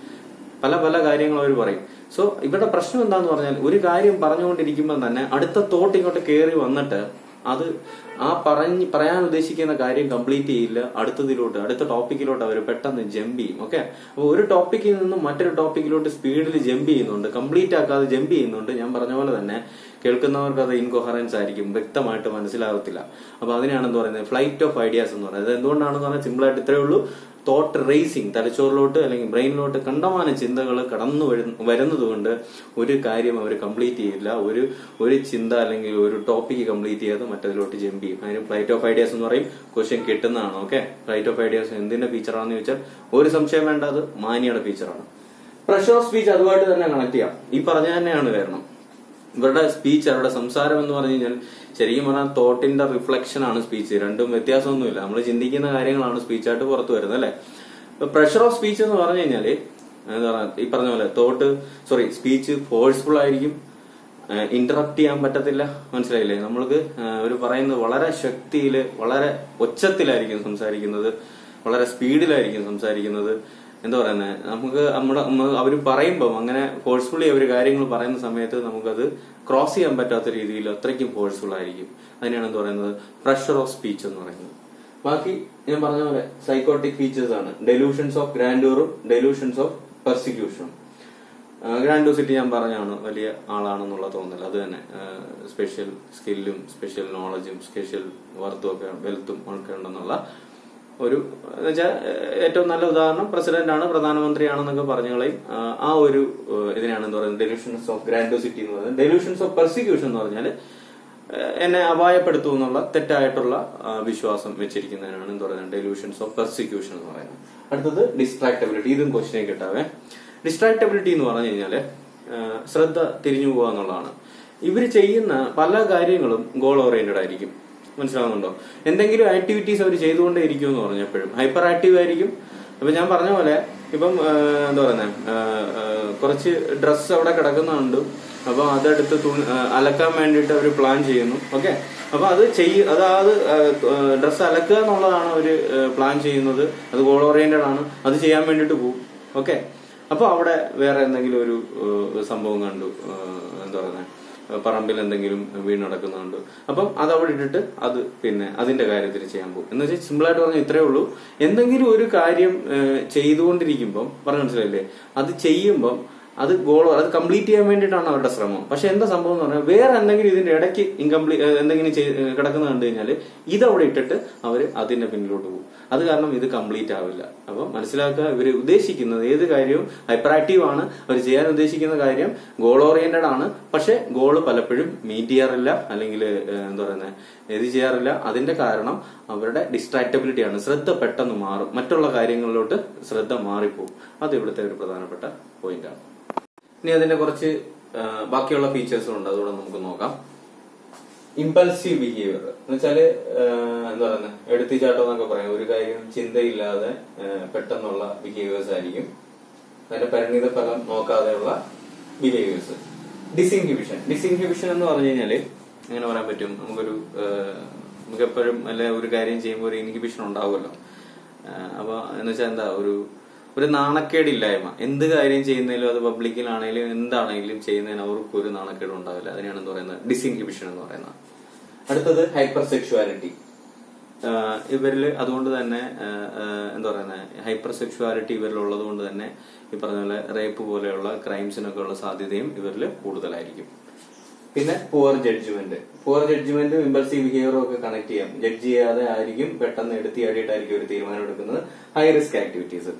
പല പല കാര്യങ്ങൾ അവർ പറയും. സോ ഇവരുടെ പ്രശ്നം എന്താന്ന് പറഞ്ഞാൽ ഒരു കാര്യം പറഞ്ഞുകൊണ്ടിരിക്കുമ്പോൾ തന്നെ അടുത്ത തോട്ട് ഇങ്ങോട്ട് കയറി വന്നിട്ട് അത് ആ പറഞ്ഞ് പറയാൻ ഉദ്ദേശിക്കുന്ന കാര്യം കംപ്ലീറ്റ് ചെയ്യില്ല, അടുത്തതിലോട്ട് അടുത്ത ടോപ്പിക്കിലോട്ട് അവർ പെട്ടെന്ന് ജമ്പ് ചെയ്യും. ഓക്കെ, അപ്പൊ ഒരു ടോപ്പിക്കിൽ നിന്നും മറ്റൊരു ടോപ്പിക്കിലോട്ട് സ്പീഡിൽ ജമ്പ് ചെയ്യുന്നുണ്ട്, കംപ്ലീറ്റ് ആക്കാതെ ജമ്പ് ചെയ്യുന്നുണ്ട്. ഞാൻ പറഞ്ഞ പോലെ തന്നെ കേൾക്കുന്നവർക്ക് അത് ഇൻകൊഹറൻസ് ആയിരിക്കും, വ്യക്തമായിട്ട് മനസ്സിലാകത്തില്ല. അപ്പൊ അതിനാണ് എന്ത് പറയുന്നത് ഫ്ലൈറ്റ് ഓഫ് ഐഡിയാസ് എന്ന് പറയുന്നത്. എന്തുകൊണ്ടാണെന്ന് പറഞ്ഞാൽ സിമ്പിൾ ആയിട്ട് ഇത്രയേ ഉള്ളൂ. തോട്ട് റേസിംഗ്, തലച്ചോറിലോട്ട് അല്ലെങ്കിൽ ബ്രെയിനിലോട്ട് കണ്ടമാന ചിന്തകൾ കടന്നു വരുന്നത് കൊണ്ട് ഒരു കാര്യം അവർ കംപ്ലീറ്റ് ചെയ്യില്ല, ഒരു ഒരു ചിന്ത അല്ലെങ്കിൽ ഒരു ടോപ്പിക്ക് കംപ്ലീറ്റ് ചെയ്യാതെ മറ്റതിലോട്ട് ജമ്പ് ചെയ്യും. അതിന് ഫ്ലൈറ്റ് ഓഫ് ഐഡിയാസ് എന്ന് പറയും. ക്വസ്റ്റ്യൻ കിട്ടുന്നതാണ്. ഓക്കെ, ഫ്ലൈറ്റ് ഓഫ് ഐഡിയാസ് എന്തിന്റെ ഫീച്ചറാണെന്ന് ചോദിച്ചാൽ ഒരു സംശയം വേണ്ട, അത് മാനിയയുടെ ഫീച്ചറാണ്. പ്രഷർ ഓഫ് സ്പീച്ച് അതുമായിട്ട് തന്നെ കണക്ട് ചെയ്യാം. ഈ പറഞ്ഞ തന്നെയാണ് കാരണം. ഇവരുടെ സ്പീച്ച്, അവരുടെ സംസാരം എന്ന് പറഞ്ഞു കഴിഞ്ഞാൽ ശരിക്കും പറഞ്ഞാൽ തോട്ടിന്റെ റിഫ്ലക്ഷൻ ആണ് സ്പീച്ച്. രണ്ടും വ്യത്യാസമൊന്നുമില്ല, നമ്മൾ ചിന്തിക്കുന്ന കാര്യങ്ങളാണ് സ്പീച്ചായിട്ട് പുറത്തു വരുന്നത്, അല്ലെ. പ്രഷർ ഓഫ് സ്പീച്ച് എന്ന് പറഞ്ഞു കഴിഞ്ഞാല് എന്താ പറയുക ഈ പറഞ്ഞ പോലെ തോട്ട് സോറി സ്പീച്ച് ഫോഴ്സ്ഫുൾ ആയിരിക്കും, ഇന്ററപ്റ്റ് ചെയ്യാൻ പറ്റത്തില്ല. മനസ്സിലായില്ലേ, നമ്മൾക്ക് അവർ പറയുന്നത് വളരെ ശക്തിയിൽ വളരെ ഒച്ചത്തിലായിരിക്കും സംസാരിക്കുന്നത്. വളരെ സ്പീഡിലായിരിക്കും സംസാരിക്കുന്നത്. എന്താ പറയുന്നത്, നമുക്ക് നമ്മുടെ അവർ പറയുമ്പോൾ അങ്ങനെ ഫോഴ്സ്ഫുള്ളി അവർ കാര്യങ്ങൾ പറയുന്ന സമയത്ത് നമുക്കത് ക്രോസ് ചെയ്യാൻ പറ്റാത്ത രീതിയിൽ അത്രയ്ക്കും ഫോഴ്സ്ഫുൾ ആയിരിക്കും. അതിനാണ് എന്താ പറയുന്നത് പ്രഷർ ഓഫ് സ്പീച്ച് എന്ന് പറയുന്നത്. ബാക്കി ഞാൻ പറഞ്ഞ പോലെ സൈക്കോട്ടിക് ഫീച്ചേഴ്സ് ആണ് ഡെലൂഷൻസ് ഓഫ് ഗ്രാൻഡൂറും ഡെലൂഷൻസ് ഓഫ് പെർസിക്യൂഷനും. ഗ്രാൻഡോസിറ്റി ഞാൻ പറഞ്ഞാണ് വലിയ ആളാണെന്നുള്ള തോന്നൽ, അത് തന്നെ സ്പെഷ്യൽ സ്കില്ലും സ്പെഷ്യൽ നോളജും സ്പെഷ്യൽ വർത്തും ഒക്കെ വെൽത്തും ഒക്കെ ഉണ്ടെന്നുള്ള ഒരു എന്നുവെച്ചാൽ ഏറ്റവും നല്ല ഉദാഹരണം പ്രസിഡന്റ് ആണ് പ്രധാനമന്ത്രിയാണെന്നൊക്കെ പറഞ്ഞു കളയും. ആ ഒരു ഇതിനാണ് എന്ന് പറയുന്നത് ഡെലൂഷൻസ് ഓഫ് ഗ്രാൻഡോസിറ്റി എന്ന് പറയുന്നത്. ഡെലൂഷൻസ് ഓഫ് പെർസിക്യൂഷൻ എന്ന് പറഞ്ഞാൽ എന്നെ അപായപ്പെടുത്തു എന്നുള്ള തെറ്റായിട്ടുള്ള വിശ്വാസം വെച്ചിരിക്കുന്നതിനാണ് എന്ന് പറയുന്നത് ഡെലൂഷൻസ് ഓഫ് പെർസിക്യൂഷൻ എന്ന് പറയുന്നത്. അടുത്തത് ഡിസ്ട്രാക്ടബിലിറ്റി. ഇതും ക്വസ്റ്റ്യൻ കിട്ടാവേ. ഡിസ്ട്രാക്ടബിലിറ്റി എന്ന് പറഞ്ഞു കഴിഞ്ഞാല് ശ്രദ്ധ തിരിഞ്ഞു പോകുക എന്നുള്ളതാണ്. ഇവര് ചെയ്യുന്ന പല കാര്യങ്ങളും ഗോൾ ഓറിയന്റഡ് ആയിരിക്കും, മനസ്സിലാവുന്നുണ്ടോ? എന്തെങ്കിലും ആക്ടിവിറ്റീസ് അവർ ചെയ്തുകൊണ്ടേ ഇരിക്കും എന്ന് പറഞ്ഞപ്പോഴും ഹൈപ്പർ ആക്റ്റീവ് ആയിരിക്കും. അപ്പൊ ഞാൻ പറഞ്ഞ പോലെ ഇപ്പം എന്താ പറയുന്നത് കുറച്ച് ഡ്രസ്സ് അവിടെ കിടക്കുന്നുണ്ട്, അപ്പൊ അതെടുത്ത് തുണി അലക്കാൻ വേണ്ടിയിട്ട് അവർ പ്ലാൻ ചെയ്യുന്നു. ഓക്കെ, അപ്പൊ അത് ചെയ്യ അതായത് ഡ്രസ്സ് അലക്കുക എന്നുള്ളതാണ് അവര് പ്ലാൻ ചെയ്യുന്നത്, അത് ഗോൾ ഓറിയന്റഡ് ആണ്, അത് ചെയ്യാൻ വേണ്ടിയിട്ട് പോകും. ഓക്കെ, അപ്പൊ അവിടെ വേറെ എന്തെങ്കിലും ഒരു സംഭവം കണ്ടു, എന്താ പറയുന്നത് പറമ്പിൽ എന്തെങ്കിലും വീണ് നടക്കുന്നുണ്ട്, അപ്പം അത് അവിടെ ഇട്ടിട്ട് അത് പിന്നെ അതിന്റെ കാര്യത്തിൽ ചെയ്യാൻ പോകും. എന്ന് വെച്ചാൽ സിമ്പിൾ ആയിട്ട് പറഞ്ഞാൽ ഇത്രയേ ഉള്ളൂ. എന്തെങ്കിലും ഒരു കാര്യം ചെയ്തുകൊണ്ടിരിക്കുമ്പം പറഞ്ഞു മനസ്സിലായില്ലേ, അത് ചെയ്യുമ്പം അത് ഗോൾ അത് കംപ്ലീറ്റ് ചെയ്യാൻ വേണ്ടിയിട്ടാണ് അവരുടെ ശ്രമം. പക്ഷെ എന്താ സംഭവം എന്ന് പറഞ്ഞാൽ വേറെ എന്തെങ്കിലും ഇതിന്റെ ഇടയ്ക്ക് ഇൻകംപ്ലീറ്റ് എന്തെങ്കിലും കിടക്കുന്നത് കണ്ടു കഴിഞ്ഞാൽ ഇതവിടെ ഇട്ടിട്ട് അവര് അതിന്റെ പിന്നിലോട്ട് പോകും. അത് കാരണം ഇത് കംപ്ലീറ്റ് ആവില്ല. അപ്പൊ മനസ്സിലാക്കുക, ഇവർ ഉദ്ദേശിക്കുന്നത് ഏത് കാര്യവും ഹൈപ്പർ ആക്റ്റീവ് ആണ്, അവർ ചെയ്യാൻ ഉദ്ദേശിക്കുന്ന കാര്യം ഗോൾ ഓറിയന്റഡ് ആണ്, പക്ഷെ ഗോള് പലപ്പോഴും മീറ്റ് ചെയ്യാറില്ല, അല്ലെങ്കിൽ എന്താ പറയുന്നത് ഇത് ചെയ്യാറില്ല. അതിന്റെ കാരണം അവരുടെ ഡിസ്ട്രാക്ടബിലിറ്റി ആണ്. ശ്രദ്ധ പെട്ടെന്ന് മാറും, മറ്റുള്ള കാര്യങ്ങളിലോട്ട് ശ്രദ്ധ മാറിപ്പോകും. അത് ഇവിടുത്തെ ഒരു പ്രധാനപ്പെട്ട പോയിന്റ് ആണ്. ഇനി അതിന്റെ കുറച്ച് ബാക്കിയുള്ള ഫീച്ചേഴ്സുണ്ട്, അതുകൂടെ നമുക്ക് നോക്കാം. ഇമ്പൾസീവ് ബിഹേവിയർ എന്ന് വെച്ചാല് എന്താ പറയുന്നത് എടുത്തിച്ചാട്ടം എന്നൊക്കെ പറയാം. ഒരു കാര്യം ചിന്തയില്ലാതെ പെട്ടെന്നുള്ള ബിഹേവിയേഴ്സ് ആയിരിക്കും, അതിന്റെ പരിണിത ഫലം നോക്കാതെയുള്ള ബിഹേവിയേഴ്സ്. ഡിസിൻഹിബിഷൻ ഡിസിൻഹിബിഷൻ എന്ന് പറഞ്ഞു കഴിഞ്ഞാല് എങ്ങനെ പറയാൻ പറ്റും, നമുക്കൊരു നമുക്കെപ്പോഴും അല്ലെ ഒരു കാര്യം ചെയ്യുമ്പോൾ ഒരു ഇൻഹിബിഷൻ ഉണ്ടാവുമല്ലോ. അപ്പൊ എന്ന് വെച്ചാൽ എന്താ ഒരു ഒരു നാണക്കേടില്ലായ്മ, എന്ത് കാര്യം ചെയ്യുന്നതിലും അത് പബ്ലിക്കിലാണെങ്കിലും എന്താണെങ്കിലും ചെയ്യുന്നതിന് അവർക്കും ഒരു നാണക്കേടും ഉണ്ടാവില്ല. അതിനാണ് എന്ന് പറയുന്നത് ഡിസിൻഹിബിഷൻ എന്ന് പറയുന്നത്. അടുത്തത് ഹൈപ്പർ സെക്ഷുവാലിറ്റി. ഇവരില് അതുകൊണ്ട് തന്നെ എന്താ പറയുന്നത് ഹൈപ്പർ സെക്ഷുവാലിറ്റി ഇവരിലുള്ളത് കൊണ്ട് തന്നെ ഈ പറഞ്ഞ പോലെ റേപ്പ് പോലെയുള്ള ക്രൈംസിനൊക്കെ ഉള്ള സാധ്യതയും ഇവരിൽ കൂടുതലായിരിക്കും. പിന്നെ പുവർ ജഡ്ജ്മെന്റ് പുവർ ജഡ്ജ്മെന്റും ഇമ്പൾസീവ് ബിഹേവിയറും ഒക്കെ കണക്ട് ചെയ്യാം. ജഡ്ജ് ചെയ്യാതെ ആയിരിക്കും പെട്ടെന്ന് എടുത്തിയാടിയിട്ടായിരിക്കും ഒരു തീരുമാനം എടുക്കുന്നത്. High risk activities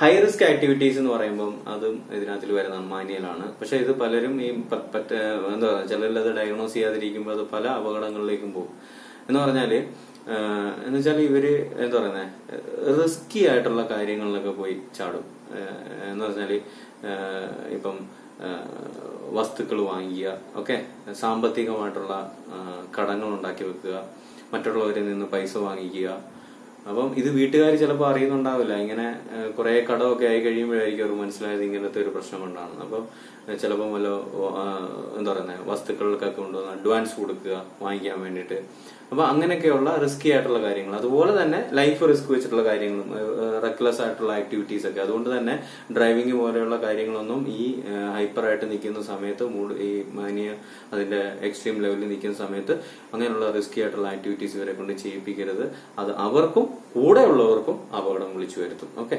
high risk activities എന്ന് പറയുമ്പോൾ അതും ഇതിനകത്തിൽ വരുന്ന മാനിയലാണ്. പക്ഷെ ഇത് പലരും ഈ എന്താ പറയുക ചിലരിൽ അത് ഡയഗ്നോസ് ചെയ്യാതിരിക്കുമ്പോൾ അത് പല അപകടങ്ങളിലേക്കും പോകും. എന്ന് പറഞ്ഞാല് എന്ന് വെച്ചാൽ ഇവര് എന്താ പറയുന്നത് റിസ്കി ആയിട്ടുള്ള കാര്യങ്ങളിലൊക്കെ പോയി ചാടും. എന്ന് പറഞ്ഞാല് ഇപ്പം വസ്തുക്കൾ വാങ്ങിക്കുക, ഓക്കെ, സാമ്പത്തികമായിട്ടുള്ള കടങ്ങൾ ഉണ്ടാക്കി വെക്കുക, മറ്റുള്ളവരിൽ നിന്ന് പൈസ വാങ്ങിക്കുക. അപ്പം ഇത് വീട്ടുകാർ ചിലപ്പോൾ അറിയുന്നുണ്ടാവില്ല. ഇങ്ങനെ കുറെ കടമൊക്കെ ആയി കഴിയുമ്പോഴായിരിക്കും അവർ മനസ്സിലായത് ഇങ്ങനത്തെ ഒരു പ്രശ്നം ഉണ്ടാകുന്നത്. അപ്പം ചിലപ്പം വല്ല എന്താ പറയുന്നത് വസ്തുക്കൾക്കൊക്കെ കൊണ്ടുവന്ന് അഡ്വാൻസ് കൊടുക്കുക വാങ്ങിക്കാൻ വേണ്ടിയിട്ട്. അപ്പം അങ്ങനെയൊക്കെയുള്ള റിസ്കി ആയിട്ടുള്ള കാര്യങ്ങൾ, അതുപോലെ തന്നെ ലൈഫ് റിസ്ക് വെച്ചിട്ടുള്ള കാര്യങ്ങളും, റെക്ലെസ് ആയിട്ടുള്ള ആക്ടിവിറ്റീസ് ഒക്കെ. അതുകൊണ്ട് തന്നെ ഡ്രൈവിംഗ് പോലെയുള്ള കാര്യങ്ങളൊന്നും ഈ ഹൈപ്പർ ആയിട്ട് നിൽക്കുന്ന സമയത്ത്, മൂഡ് ഈ മാനിയ അതിന്റെ എക്സ്ട്രീം ലെവലിൽ നിൽക്കുന്ന സമയത്ത് അങ്ങനെയുള്ള റിസ്കി ആയിട്ടുള്ള ആക്ടിവിറ്റീസ് ഇവരെ കൊണ്ട് ചെയ്യിപ്പിക്കരുത്. അത് അവർക്കും കൂടെ ഉള്ളവർക്കും അപകടം വിളിച്ചു വരുത്തും. ഓക്കെ,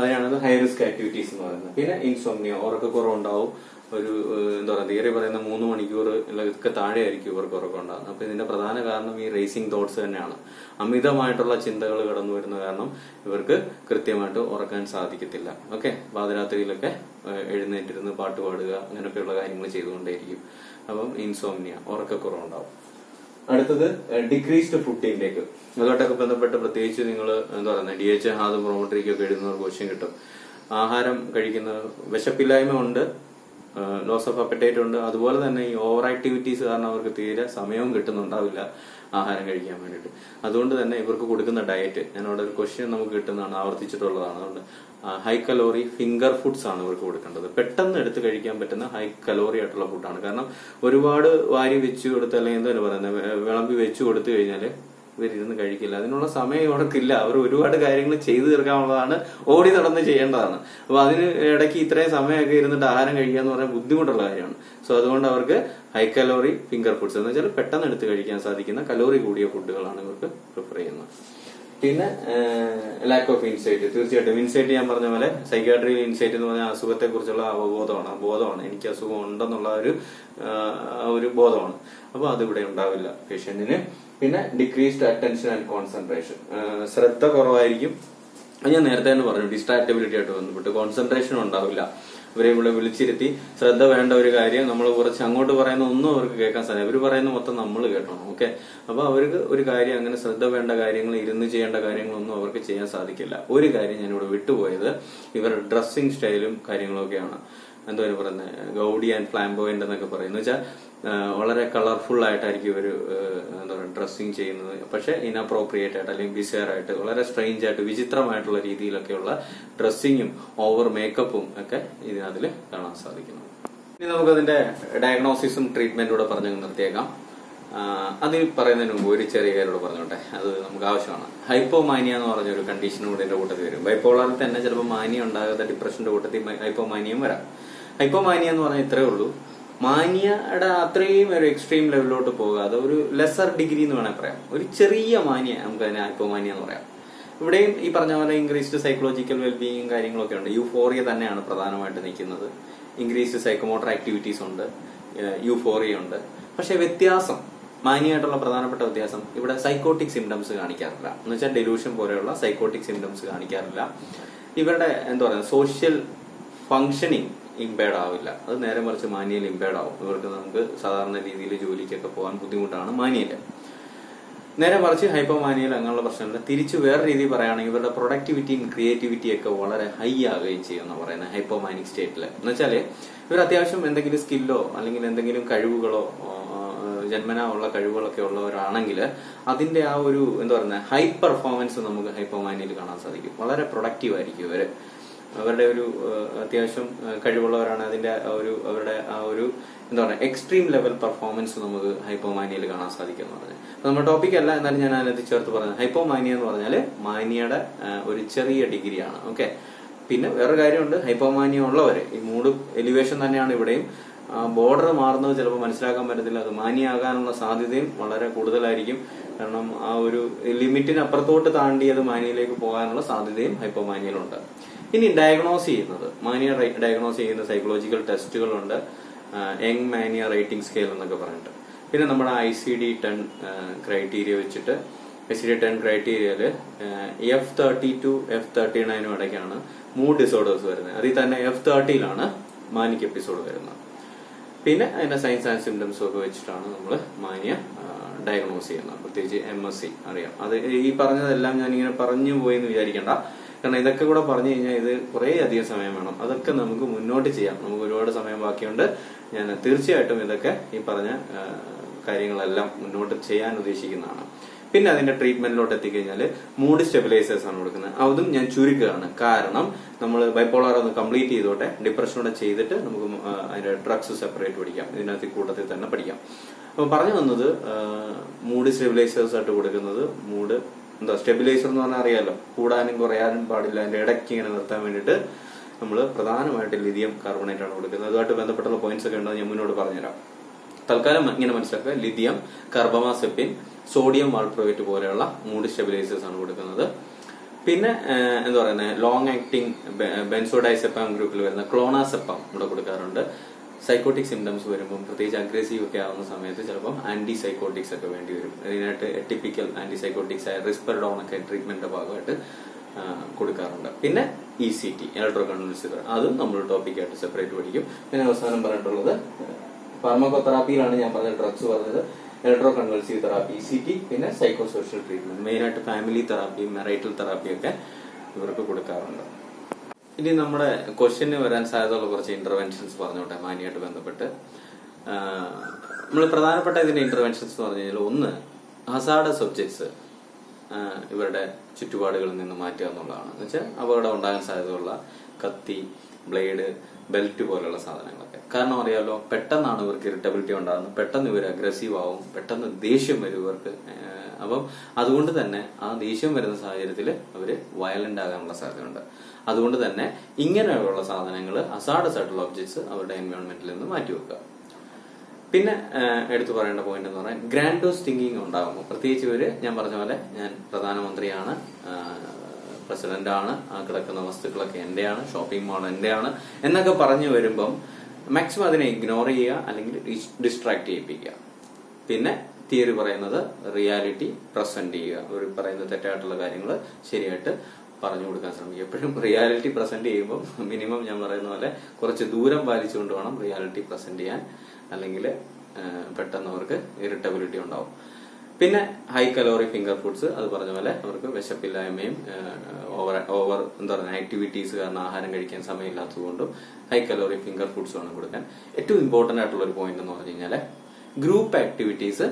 അതിനാണ് ഹൈ റിസ്ക് ആക്ടിവിറ്റീസ് എന്ന് പറയുന്നത്. പിന്നെ ഇൻസോംനിയ, ഉറക്കക്കുറവുണ്ടാവും. ഒരു എന്താ പറയുക തീരെ പറയുന്ന മൂന്ന് മണിക്കൂർ ഒക്കെ താഴെ ആയിരിക്കും ഇവർക്ക് ഉറക്കം ഉണ്ടാകുന്നത്. അപ്പൊ ഇതിന്റെ പ്രധാന കാരണം ഈ റേസിംഗ് തോട്ട്സ് തന്നെയാണ്. അമിതമായിട്ടുള്ള ചിന്തകൾ കടന്നു വരുന്ന കാരണം ഇവർക്ക് കൃത്യമായിട്ട് ഉറക്കാൻ സാധിക്കത്തില്ല. ഓക്കെ, പാതിരാത്രിയിലൊക്കെ എഴുന്നേറ്റിരുന്ന് പാട്ട് പാടുക, അങ്ങനെയൊക്കെയുള്ള കാര്യങ്ങൾ ചെയ്തുകൊണ്ടേയിരിക്കും. അപ്പം ഇൻസോംനിയ, ഉറക്കക്കുറവുണ്ടാവും. അടുത്തത് ഡിക്രീസ്ഡ് ഫുഡ് ഇൻടേക്ക്. അതുമായിട്ടൊക്കെ ബന്ധപ്പെട്ട് പ്രത്യേകിച്ച് നിങ്ങൾ എന്താ പറയുന്നത് ഡി എച്ച് എ ഹാദ് പ്രൊമോട്ടറിക്കൊക്കെ എഴുതുന്നവർക്ക് ക്വസ്റ്റ്യൻ കിട്ടും. ആഹാരം കഴിക്കുന്ന വിശപ്പില്ലായ്മ ഉണ്ട്, ലോസ് ഓഫ് അപ്പറ്റൈറ്റ് ഉണ്ട്. അതുപോലെ തന്നെ ഈ ഓവർ ആക്ടിവിറ്റീസ് കാരണം അവർക്ക് തീരെ സമയവും കിട്ടുന്നുണ്ടാവില്ല ആഹാരം കഴിക്കാൻ വേണ്ടിയിട്ട്. അതുകൊണ്ട് തന്നെ ഇവർക്ക് കൊടുക്കുന്ന ഡയറ്റ്, ഞാനവിടെ ഒരു ക്വസ്റ്റ്യൻ നമുക്ക് കിട്ടുന്നതാണ്, ആവർത്തിച്ചിട്ടുള്ളതാണ്. അതുകൊണ്ട് ഹൈ കലോറി ഫിംഗർ ഫുഡ്സ് ആണ് ഇവർക്ക് കൊടുക്കേണ്ടത്. പെട്ടെന്ന് എടുത്ത് കഴിക്കാൻ പറ്റുന്ന ഹൈ കലോറി ആയിട്ടുള്ള ഫുഡാണ്. കാരണം ഒരുപാട് വാരി വെച്ച് കൊടുത്ത് അല്ലെങ്കിൽ എന്താ പറയുന്നത് വിളമ്പി വെച്ച് കൊടുത്തു കഴിഞ്ഞാൽ ഇവരിരുന്ന് കഴിക്കില്ല. അതിനുള്ള സമയം ഇവർക്കില്ല. അവർ ഒരുപാട് കാര്യങ്ങൾ ചെയ്തു തീർക്കാനുള്ളതാണ്, ഓടി നടന്ന് ചെയ്യേണ്ടതാണ്. അപ്പൊ അതിന് ഇടയ്ക്ക് ഇത്രയും സമയമൊക്കെ ഇരുന്നിട്ട് ആഹാരം കഴിക്കുക എന്ന് പറഞ്ഞാൽ ബുദ്ധിമുട്ടുള്ള കാര്യമാണ്. സോ അതുകൊണ്ട് അവർക്ക് ഹൈ കലോറി ഫിംഗർ ഫുഡ്സ് എന്ന് വെച്ചാൽ പെട്ടെന്ന് എടുത്ത് കഴിക്കാൻ സാധിക്കുന്ന കലോറി കൂടിയ ഫുഡുകളാണ് ഇവർക്ക് പ്രിഫർ ചെയ്യുന്നത്. പിന്നെ ലാക്ക് ഓഫ് ഇൻസൈറ്റ്. തീർച്ചയായിട്ടും ഇൻസൈറ്റ് ഞാൻ പറഞ്ഞ പോലെ സൈക്യാട്രി ഇൻസൈറ്റ് എന്ന് പറഞ്ഞാൽ അസുഖത്തെ കുറിച്ചുള്ള അവബോധമാണ്. ബോധമാണ് എനിക്ക് അസുഖം ഉണ്ടെന്നുള്ള ഒരു ഒരു ബോധമാണ്. അപ്പൊ അതിവിടെ ഉണ്ടാവില്ല പേഷ്യന്റിന്. പിന്നെ ഡിക്രീസ്ഡ് അറ്റൻഷൻ ആൻഡ് കോൺസെൻട്രേഷൻ, ശ്രദ്ധ കുറവായിരിക്കും. അത് ഞാൻ നേരത്തെ തന്നെ പറഞ്ഞു, ഡിസ്ട്രാക്റ്റബിലിറ്റി ആയിട്ട് ബന്ധപ്പെട്ട് കോൺസെൻട്രേഷൻ ഉണ്ടാവില്ല. ഇവരെ ഇവിടെ വിളിച്ചിരുത്തി ശ്രദ്ധ വേണ്ട ഒരു കാര്യം നമ്മൾ കുറച്ച് അങ്ങോട്ട് പറയുന്ന ഒന്നും അവർക്ക് കേൾക്കാൻ സാധിക്കും. ഇവർ പറയുന്ന മൊത്തം നമ്മൾ കേട്ടണം. ഓക്കെ, അപ്പൊ അവർക്ക് ഒരു കാര്യം അങ്ങനെ ശ്രദ്ധ വേണ്ട കാര്യങ്ങൾ, ഇരുന്ന് ചെയ്യേണ്ട കാര്യങ്ങളൊന്നും അവർക്ക് ചെയ്യാൻ സാധിക്കില്ല. ഒരു കാര്യം ഞാനിവിടെ വിട്ടുപോയത്, ഇവരുടെ ഡ്രസ്സിംഗ് സ്റ്റൈലും കാര്യങ്ങളൊക്കെയാണ്. എന്തോ പറയുന്നത്, ഗൗഡി ആൻഡ് ഫ്ലാംബോയന്റ് എന്നൊക്കെ പറയുന്നത് വെച്ചാൽ വളരെ കളർഫുൾ ആയിട്ടായിരിക്കും ഇവർ എന്താ പറയുക ഡ്രസ്സിങ് ചെയ്യുന്നത്. പക്ഷെ ഇൻഅപ്രോപ്രിയേറ്റ് ആയിട്ട് അല്ലെങ്കിൽ ബിസെയർ ആയിട്ട് വളരെ സ്ട്രെയിഞ്ച് ആയിട്ട് വിചിത്രമായിട്ടുള്ള രീതിയിലൊക്കെയുള്ള ഡ്രസ്സിങ്ങും ഓവർ മേക്കപ്പും ഒക്കെ ഇതിനതിൽ കാണാൻ സാധിക്കുന്നു. ഇനി നമുക്കതിന്റെ ഡയഗ്നോസിസും ട്രീറ്റ്മെന്റും കൂടെ പറഞ്ഞു നിർത്തിയേക്കാം. അത് പറയുന്നതിന് മുമ്പ് ഒരു ചെറിയ കാര്യോട് പറഞ്ഞോട്ടെ, അത് നമുക്ക് ആവശ്യമാണ്. ഹൈപ്പോമാനിയ എന്ന് പറഞ്ഞൊരു കണ്ടീഷനും കൂടെ എന്റെ കൂട്ടത്തിൽ വരും. ബൈപ്പോളറിൽ തന്നെ ചിലപ്പോൾ മാനിയ ഉണ്ടാകാത്ത ഡിപ്രഷന്റെ കൂട്ടത്തിൽ ഹൈപ്പോമാനിയം വരാം. ഹൈപ്പോമാനിയ എന്ന് പറഞ്ഞാൽ ഇത്രയേ ഉള്ളൂ. മാനിയയുടെ അത്രയും ഒരു എക്സ്ട്രീം ലെവലിലോട്ട് പോകുക, അത് ഒരു ലെസർ ഡിഗ്രി എന്ന് വേണമെങ്കിൽ പറയാം. ഒരു ചെറിയ മാനിയ നമുക്ക് അതിനെ ഹൈപ്പോമാനിയ എന്ന് പറയാം. ഇവിടെയും ഈ പറഞ്ഞ പോലെ ഇൻക്രീസ്ഡ് സൈക്കോളജിക്കൽ വെൽബീയിങ് കാര്യങ്ങളൊക്കെ ഉണ്ട്. യൂഫോറിയ തന്നെയാണ് പ്രധാനമായിട്ട് നിൽക്കുന്നത്. ഇൻക്രീസ്ഡ് സൈക്കോമോട്ടർ ആക്ടിവിറ്റീസ് ഉണ്ട്, യൂഫോറിയ ഉണ്ട്. പക്ഷെ വ്യത്യാസം, മാനിയായിട്ടുള്ള പ്രധാനപ്പെട്ട വ്യത്യാസം, ഇവിടെ സൈക്കോട്ടിക് സിംറ്റംസ് കാണിക്കാറില്ല. എന്ന് വെച്ചാൽ ഡെലൂഷൻ പോലെയുള്ള സൈക്കോട്ടിക് സിംറ്റംസ് കാണിക്കാറില്ല. ഇവരുടെ എന്താ പറയുക സോഷ്യൽ ഫങ്ഷനിങ് ഇമ്പേർഡ് ആവില്ല. അത് നേരെ മറിച്ച് മാനിയയിൽ ഇമ്പേർഡ് ആവും. ഇവർക്ക് നമുക്ക് സാധാരണ രീതിയിൽ ജോലിക്കൊക്കെ പോകാൻ ബുദ്ധിമുട്ടാണ് മാനിയയിൽ. നേരെ മറിച്ച് ഹൈപ്പോമാനിയയിൽ അങ്ങനെയുള്ള പ്രശ്നമില്ല. തിരിച്ച് വേറെ രീതി പറയുകയാണെങ്കിൽ ഇവരുടെ പ്രൊഡക്ടിവിറ്റിയും ക്രിയേറ്റിവിറ്റിയൊക്കെ വളരെ ഹൈ ആവുകയും ചെയ്യുമെന്ന് പറയുന്നത് ഹൈപ്പോമാനിക് സ്റ്റേറ്റിൽ. എന്ന് വെച്ചാൽ ഇവർ അത്യാവശ്യം എന്തെങ്കിലും സ്കില്ലോ അല്ലെങ്കിൽ എന്തെങ്കിലും കഴിവുകളോ, ജന്മനാ ഉള്ള കഴിവുകളൊക്കെ ഉള്ളവരാണെങ്കിൽ അതിന്റെ ആ ഒരു എന്താ പറയുക ഹൈ പെർഫോമൻസ് നമുക്ക് ഹൈപ്പോമാനിയയിൽ കാണാൻ സാധിക്കും. വളരെ പ്രൊഡക്റ്റീവ് ആയിരിക്കും ഇവര്. അവരുടെ ഒരു അത്യാവശ്യം കഴിവുള്ളവരാണ്. അതിന്റെ ഒരു അവരുടെ ആ ഒരു എന്താ പറയുക എക്സ്ട്രീം ലെവൽ പെർഫോമൻസ് നമുക്ക് ഹൈപ്പോമാനിയയിൽ കാണാൻ സാധിക്കും എന്ന് പറഞ്ഞാൽ. അപ്പൊ നമ്മുടെ ടോപ്പിക് അല്ല, എന്നാലും ഞാൻ അതിനകത്ത് ചേർത്ത് പറഞ്ഞത് ഹൈപ്പോമാനിയ എന്ന് പറഞ്ഞാല് മാനിയയുടെ ഒരു ചെറിയ ഡിഗ്രിയാണ്. ഓക്കെ, പിന്നെ വേറെ കാര്യമുണ്ട്, ഹൈപ്പോമാനിയ ഉള്ളവര് ഈ മൂഡ് എലിവേഷൻ തന്നെയാണ് ഇവിടെയും. ബോർഡർ മാറുന്നത് ചിലപ്പോൾ മനസ്സിലാക്കാൻ പറ്റത്തില്ല. അത് മാനിയാകാനുള്ള സാധ്യതയും വളരെ കൂടുതലായിരിക്കും. കാരണം ആ ഒരു ലിമിറ്റിനപ്പുറത്തോട്ട് താണ്ടി അത് മാനിയയിലേക്ക് പോകാനുള്ള സാധ്യതയും ഹൈപ്പോമാനിയയിലുണ്ട്. ഇനി ഡയഗ്നോസ് ചെയ്യുന്നത്, മാനിയ ഡയഗ്നോസ് ചെയ്യുന്ന സൈക്കോളജിക്കൽ ടെസ്റ്റുകളുണ്ട്, യങ് മാനിയ റേറ്റിംഗ് സ്കെയിൽ എന്നൊക്കെ പറഞ്ഞിട്ട്. പിന്നെ നമ്മുടെ I C D ten criteria വെച്ചിട്ട്, ഐ സി ഡി ടെൻ ക്രൈറ്റീരിയയില് F thirty two F thirty നയനും ഇടയ്ക്കാണ് മൂഡ് ഡിസോർഡേഴ്സ് വരുന്നത്. അതിൽ തന്നെ എഫ് തേർട്ടിയിലാണ് മാനിക് എപ്പിസോഡ് വരുന്നത്. പിന്നെ അതിന്റെ സൈൻസ് ആൻഡ് സിംറ്റംസും ഒക്കെ വെച്ചിട്ടാണ് നമ്മൾ മാനിയ ഡയഗ്നോസ് ചെയ്യുന്നത്. പ്രത്യേകിച്ച് എം എസ് സി അറിയാം. അത് ഈ പറഞ്ഞതെല്ലാം ഞാനിങ്ങനെ പറഞ്ഞു പോയി എന്ന് വിചാരിക്കേണ്ട, കാരണം ഇതൊക്കെ കൂടെ പറഞ്ഞു കഴിഞ്ഞാൽ ഇത് കുറെ അധികം സമയം വേണം. അതൊക്കെ നമുക്ക് മുന്നോട്ട് ചെയ്യാം, നമുക്ക് ഒരുപാട് സമയം ബാക്കിയുണ്ട്. ഞാൻ തീർച്ചയായിട്ടും ഇതൊക്കെ ഈ പറഞ്ഞ കാര്യങ്ങളെല്ലാം മുന്നോട്ട് ചെയ്യാൻ ഉദ്ദേശിക്കുന്നതാണ്. പിന്നെ അതിന്റെ ട്രീറ്റ്മെന്റിലോട്ട് എത്തിക്കഴിഞ്ഞാൽ മൂഡ് സ്റ്റെബിലൈസേഴ്സ് ആണ് കൊടുക്കുന്നത്. അതും ഞാൻ ചുരുക്കുകയാണ്, കാരണം നമ്മൾ ബൈപ്പോളാർ ഒന്ന് കംപ്ലീറ്റ് ചെയ്തോട്ടെ. ഡിപ്രഷനോടെ ചെയ്തിട്ട് നമുക്ക് അതിന്റെ ഡ്രഗ്സ് സെപ്പറേറ്റ് പഠിക്കാം, ഇതിനകത്ത് കൂട്ടത്തിൽ തന്നെ പഠിക്കാം. അപ്പൊ പറഞ്ഞു വന്നത് മൂഡ് സ്റ്റെബിലൈസേഴ്സ് ആയിട്ട് കൊടുക്കുന്നത്, മൂഡ് എന്താ സ്റ്റെബിലൈസർ എന്ന് പറഞ്ഞാൽ അറിയാലോ, കൂടാനും കുറയാനും പാടില്ല, അതിന്റെ ഇടയ്ക്ക് ഇങ്ങനെ നിർത്താൻ വേണ്ടിയിട്ട് നമ്മൾ പ്രധാനമായിട്ട് ലിഥിയം കാർബണേറ്റ് ആണ് കൊടുക്കുന്നത്. അതുമായിട്ട് ബന്ധപ്പെട്ടുള്ള പോയിന്റ്സ് ഒക്കെ ഉണ്ടെന്ന് ഞാൻ മുന്നോട്ട് പറഞ്ഞുതരാം. തൽക്കാലം ഇങ്ങനെ മനസ്സിലാക്കുക, ലിഥിയം, കാർബമാസെപ്പിൻ, സോഡിയം വാൾപ്രവേറ്റ് പോലെയുള്ള മൂഡ് സ്റ്റെബിലൈസേഴ്സ് ആണ് കൊടുക്കുന്നത്. പിന്നെ എന്താ പറയുന്നത് ലോങ് ആക്ടിങ് ബെൻസോഡൈസെപ്പാം ഗ്രൂപ്പിൽ വരുന്ന ക്ലോണാസെപ്പാം ഇവിടെ കൊടുക്കാറുണ്ട്. സൈക്കോട്ടിക് സിംറ്റംസ് വരുമ്പോൾ പ്രത്യേകിച്ച് അഗ്രസീവ് ഒക്കെ ആവുന്ന സമയത്ത് ചിലപ്പോൾ ആന്റി സൈക്കോട്ടിക്സ് ഒക്കെ വേണ്ടി വരും. അതിനായിട്ട് ടിപ്പിക്കൽ ആന്റി സൈക്കോട്ടിക്സ് ആയ റിസ്പെർഡോൺ ഒക്കെ ട്രീറ്റ്മെന്റിന്റെ ഭാഗമായിട്ട് കൊടുക്കാറുണ്ട്. പിന്നെ ഇ സി ടി, ഇലക്ട്രോകൺവൾസീവ്, അതും നമ്മൾ ടോപ്പിക്കായിട്ട് സെപ്പറേറ്റ് പഠിക്കും. പിന്നെ അവസാനം പറഞ്ഞിട്ടുള്ളത് ഫാർമക്കോതെറാപ്പിയിലാണ് ഞാൻ പറഞ്ഞ ഡ്രഗ്സ് പറഞ്ഞത്, electro convulsive therapy, E C T, പിന്നെ സൈക്കോ സോഷ്യൽ ട്രീറ്റ്മെന്റ്, മെയിനായിട്ട് ഫാമിലി തെറാപ്പി, മെറൈറ്റൽ തെറാപ്പി ഒക്കെ ഇവർക്ക് കൊടുക്കാറുണ്ട്. ഇനി നമ്മുടെ ക്വസ്റ്റ്യന് വരാൻ സാധ്യതയുള്ള കുറച്ച് ഇന്റർവെൻഷൻസ് പറഞ്ഞോട്ടെ മാനിയായിട്ട് ബന്ധപ്പെട്ട്. നമ്മൾ പ്രധാനപ്പെട്ട ഇതിന്റെ ഇന്റർവെൻഷൻസ് എന്ന് പറഞ്ഞു കഴിഞ്ഞാൽ, ഒന്ന് ഹസാർഡസ് ഒബ്ജക്ട്സ് ഇവരുടെ ചുറ്റുപാടുകളിൽ നിന്ന് മാറ്റുക എന്നുള്ളതാണ്. എന്ന് വെച്ചാൽ അപകടം ഉണ്ടാകാൻ സാധ്യതയുള്ള കത്തി, ബ്ലേഡ്, ബെൽറ്റ് പോലെയുള്ള സാധനങ്ങളൊക്കെ. കാരണം അറിയാമല്ലോ, പെട്ടെന്നാണ് ഇവർക്ക് ഇറിറ്റബിലിറ്റി ഉണ്ടാകുന്നത്, പെട്ടെന്ന് ഇവർ അഗ്രസീവ് ആവും, പെട്ടെന്ന് ദേഷ്യം വരും ഇവർക്ക്. അപ്പം അതുകൊണ്ട് തന്നെ ആ ദേഷ്യം വരുന്ന സാഹചര്യത്തിൽ അവർ വയലന്റ് ആകാനുള്ള സാധ്യതയുണ്ട്. അതുകൊണ്ട് തന്നെ ഇങ്ങനെയുള്ള സാധനങ്ങൾ, അസാഡസ് ആയിട്ടുള്ള ഒബ്ജക്ട്സ് അവരുടെ എൻവയോൺമെന്റിൽ നിന്ന് മാറ്റിവെക്കുക. പിന്നെ എടുത്തു പറയേണ്ട പോയിന്റ് എന്ന് പറഞ്ഞാൽ ഗ്രാൻഡോസ് തിങ്കിങ് ഉണ്ടാകുമ്പോൾ, പ്രത്യേകിച്ച് ഇവര് ഞാൻ പറഞ്ഞ പോലെ ഞാൻ പ്രധാനമന്ത്രിയാണ്, പ്രസിഡന്റാണ്, ആ കിടക്കുന്ന വസ്തുക്കളൊക്കെ എന്റെയാണ്, ഷോപ്പിംഗ് മാൾ എന്റെയാണ് എന്നൊക്കെ പറഞ്ഞു വരുമ്പം മാക്സിമം അതിനെ ഇഗ്നോർ ചെയ്യുക, അല്ലെങ്കിൽ ഡിസ്ട്രാക്ട് ചെയ്യിപ്പിക്കുക. പിന്നെ തിയറി പറയുന്നത് റിയാലിറ്റി പ്രസന്റ് ചെയ്യുക. അവർ പറയുന്ന തെറ്റായിട്ടുള്ള കാര്യങ്ങൾ ശരിയായിട്ട് പറഞ്ഞു കൊടുക്കാൻ ശ്രമിക്കുക. എപ്പോഴും റിയാലിറ്റി പ്രസന്റ് ചെയ്യുമ്പോൾ മിനിമം ഞാൻ പറയുന്ന പോലെ കുറച്ച് ദൂരം പാലിച്ചുകൊണ്ട് വേണം റിയാലിറ്റി പ്രസന്റ് ചെയ്യാൻ, അല്ലെങ്കിൽ പെട്ടെന്ന് അവർക്ക് ഇറിറ്റബിലിറ്റി ഉണ്ടാവും. പിന്നെ ഹൈ കലോറി ഫിംഗർ ഫുഡ്സ്, അത് പറഞ്ഞ പോലെ അവർക്ക് വിശപ്പില്ലായ്മയും ഓവർ ഓവർ എന്താ പറയുക ആക്ടിവിറ്റീസ് കാരണം ആഹാരം കഴിക്കാൻ സമയമില്ലാത്തതുകൊണ്ടും ഹൈ കലോറി ഫിംഗർ ഫുഡ്സ് ആണ് കൊടുക്കാൻ. ഏറ്റവും ഇമ്പോർട്ടന്റ് ആയിട്ടുള്ള ഒരു പോയിന്റ് എന്ന് പറഞ്ഞു കഴിഞ്ഞാൽ ഗ്രൂപ്പ് ആക്ടിവിറ്റീസ്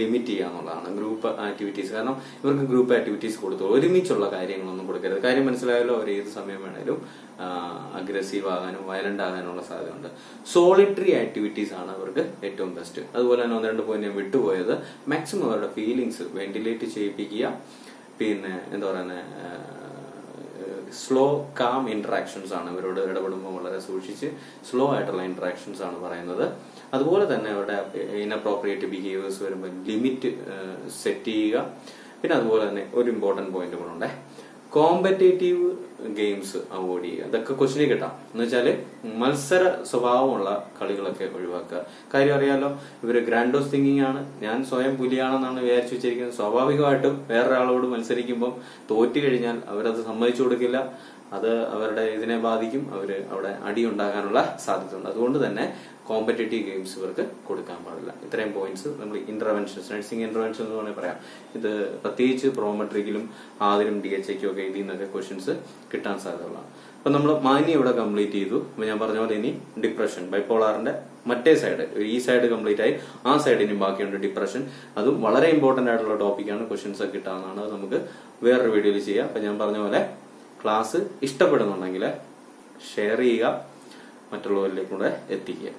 ലിമിറ്റ് ചെയ്യുക എന്നുള്ളതാണ്. ഗ്രൂപ്പ് ആക്ടിവിറ്റീസ്, കാരണം ഇവർക്ക് ഗ്രൂപ്പ് ആക്ടിവിറ്റീസ് കൊടുത്തോളൂ, ഒരുമിച്ചുള്ള കാര്യങ്ങളൊന്നും കൊടുക്കരുത്. കാര്യം മനസ്സിലായാലും അവർ ഏത് സമയം വേണേലും അഗ്രസീവ് ആകാനും വയലന്റ് ആകാനുള്ള സാധ്യതയുണ്ട്. സോളിറ്ററി ആക്ടിവിറ്റീസ് ആണ് അവർക്ക് ഏറ്റവും ബെസ്റ്റ്. അതുപോലെ തന്നെ ഒന്ന് രണ്ട് പോയിന്റ് ഞാൻ വിട്ടുപോയത്, മാക്സിമം അവരുടെ ഫീലിങ്സ് വെന്റിലേറ്റ് ചെയ്യിപ്പിക്കുക. പിന്നെ എന്താ പറയുക, സ്ലോ കാം ഇന്ററാക്ഷൻസ് ആണ്. ഇവരോട് ഇടപെടുമ്പോൾ വളരെ സൂക്ഷിച്ച് സ്ലോ ആയിട്ടുള്ള ഇന്ററാക്ഷൻസ് ആണ് പറയുന്നത്. അതുപോലെ തന്നെ അവരുടെ ഇൻഅപ്രോപ്രിയേറ്റ് ബിഹേവിയേഴ്സ് വരുമ്പോൾ ലിമിറ്റ് സെറ്റ് ചെയ്യുക. പിന്നെ അതുപോലെ തന്നെ ഒരു ഇമ്പോർട്ടന്റ് പോയിന്റ് കൂടെ ഉണ്ട്, കോമ്പറ്റേറ്റീവ് ഗെയിംസ് അവോയ്ഡ് ചെയ്യുക. ഇതൊക്കെ ക്വസ്റ്റിന് കിട്ടാം. എന്ന് വെച്ചാല് മത്സര സ്വഭാവമുള്ള കളികളൊക്കെ ഒഴിവാക്കുക. കാര്യം അറിയാലോ, ഇവര് ഗ്രാൻഡോസ് തിങ്കിങ് ആണ്, ഞാൻ സ്വയം പുലിയാണെന്നാണ് വിചാരിച്ചു വെച്ചിരിക്കുന്നത്. സ്വാഭാവികമായിട്ടും വേറൊരാളോട് മത്സരിക്കുമ്പോൾ തോറ്റു കഴിഞ്ഞാൽ അവരത് സമ്മതിച്ചു കൊടുക്കില്ല. അത് അവരുടെ ഇതിനെ ബാധിക്കും, അവര് അവിടെ അടിയുണ്ടാകാനുള്ള സാധ്യതയുണ്ട്. അതുകൊണ്ട് തന്നെ കോമ്പറ്റേറ്റീവ് ഗെയിംസ് ഇവർക്ക് കൊടുക്കാൻ പാടില്ല. ഇത്രയും പോയിന്റ്സ് നമ്മൾ ഇന്റർവെൻഷൻസ്, നഴ്സിംഗ് ഇന്റർവെൻഷൻ എന്ന് വേണമെങ്കിൽ പറയാം. ഇത് പ്രത്യേകിച്ച് പ്രോമെട്രിക്കിലും ആദ്യം ഡി എച്ച് എക്കും ഒക്കെ ഇതിൽ നിന്നൊക്കെ ക്വസ്റ്റ്യൻസ് കിട്ടാൻ സാധ്യതയുള്ളതാണ്. അപ്പൊ നമ്മൾ മാന്യ ഇവിടെ കംപ്ലീറ്റ് ചെയ്തു. അപ്പൊ ഞാൻ പറഞ്ഞ പോലെ ഇനി ഡിപ്രഷൻ, ബൈപോളാറിന്റെ മറ്റേ സൈഡ്, ഈ സൈഡ് കംപ്ലീറ്റ് ആയി, ആ സൈഡ് ഇനി ബാക്കിയുണ്ട് ഡിപ്രഷൻ. അതും വളരെ ഇമ്പോർട്ടന്റ് ആയിട്ടുള്ള ടോപ്പിക്കാണ്, ക്വസ്റ്റ്യൻസ് ഒക്കെ കിട്ടാവുന്നതാണ്. അത് നമുക്ക് വേറൊരു വീഡിയോയിൽ ചെയ്യാം. അപ്പൊ ഞാൻ പറഞ്ഞ പോലെ ക്ലാസ് ഇഷ്ടപ്പെടുന്നുണ്ടെങ്കിൽ ഷെയർ ചെയ്യുക, മറ്റുള്ളവരിലേക്കൂടെ എത്തിക്കുക.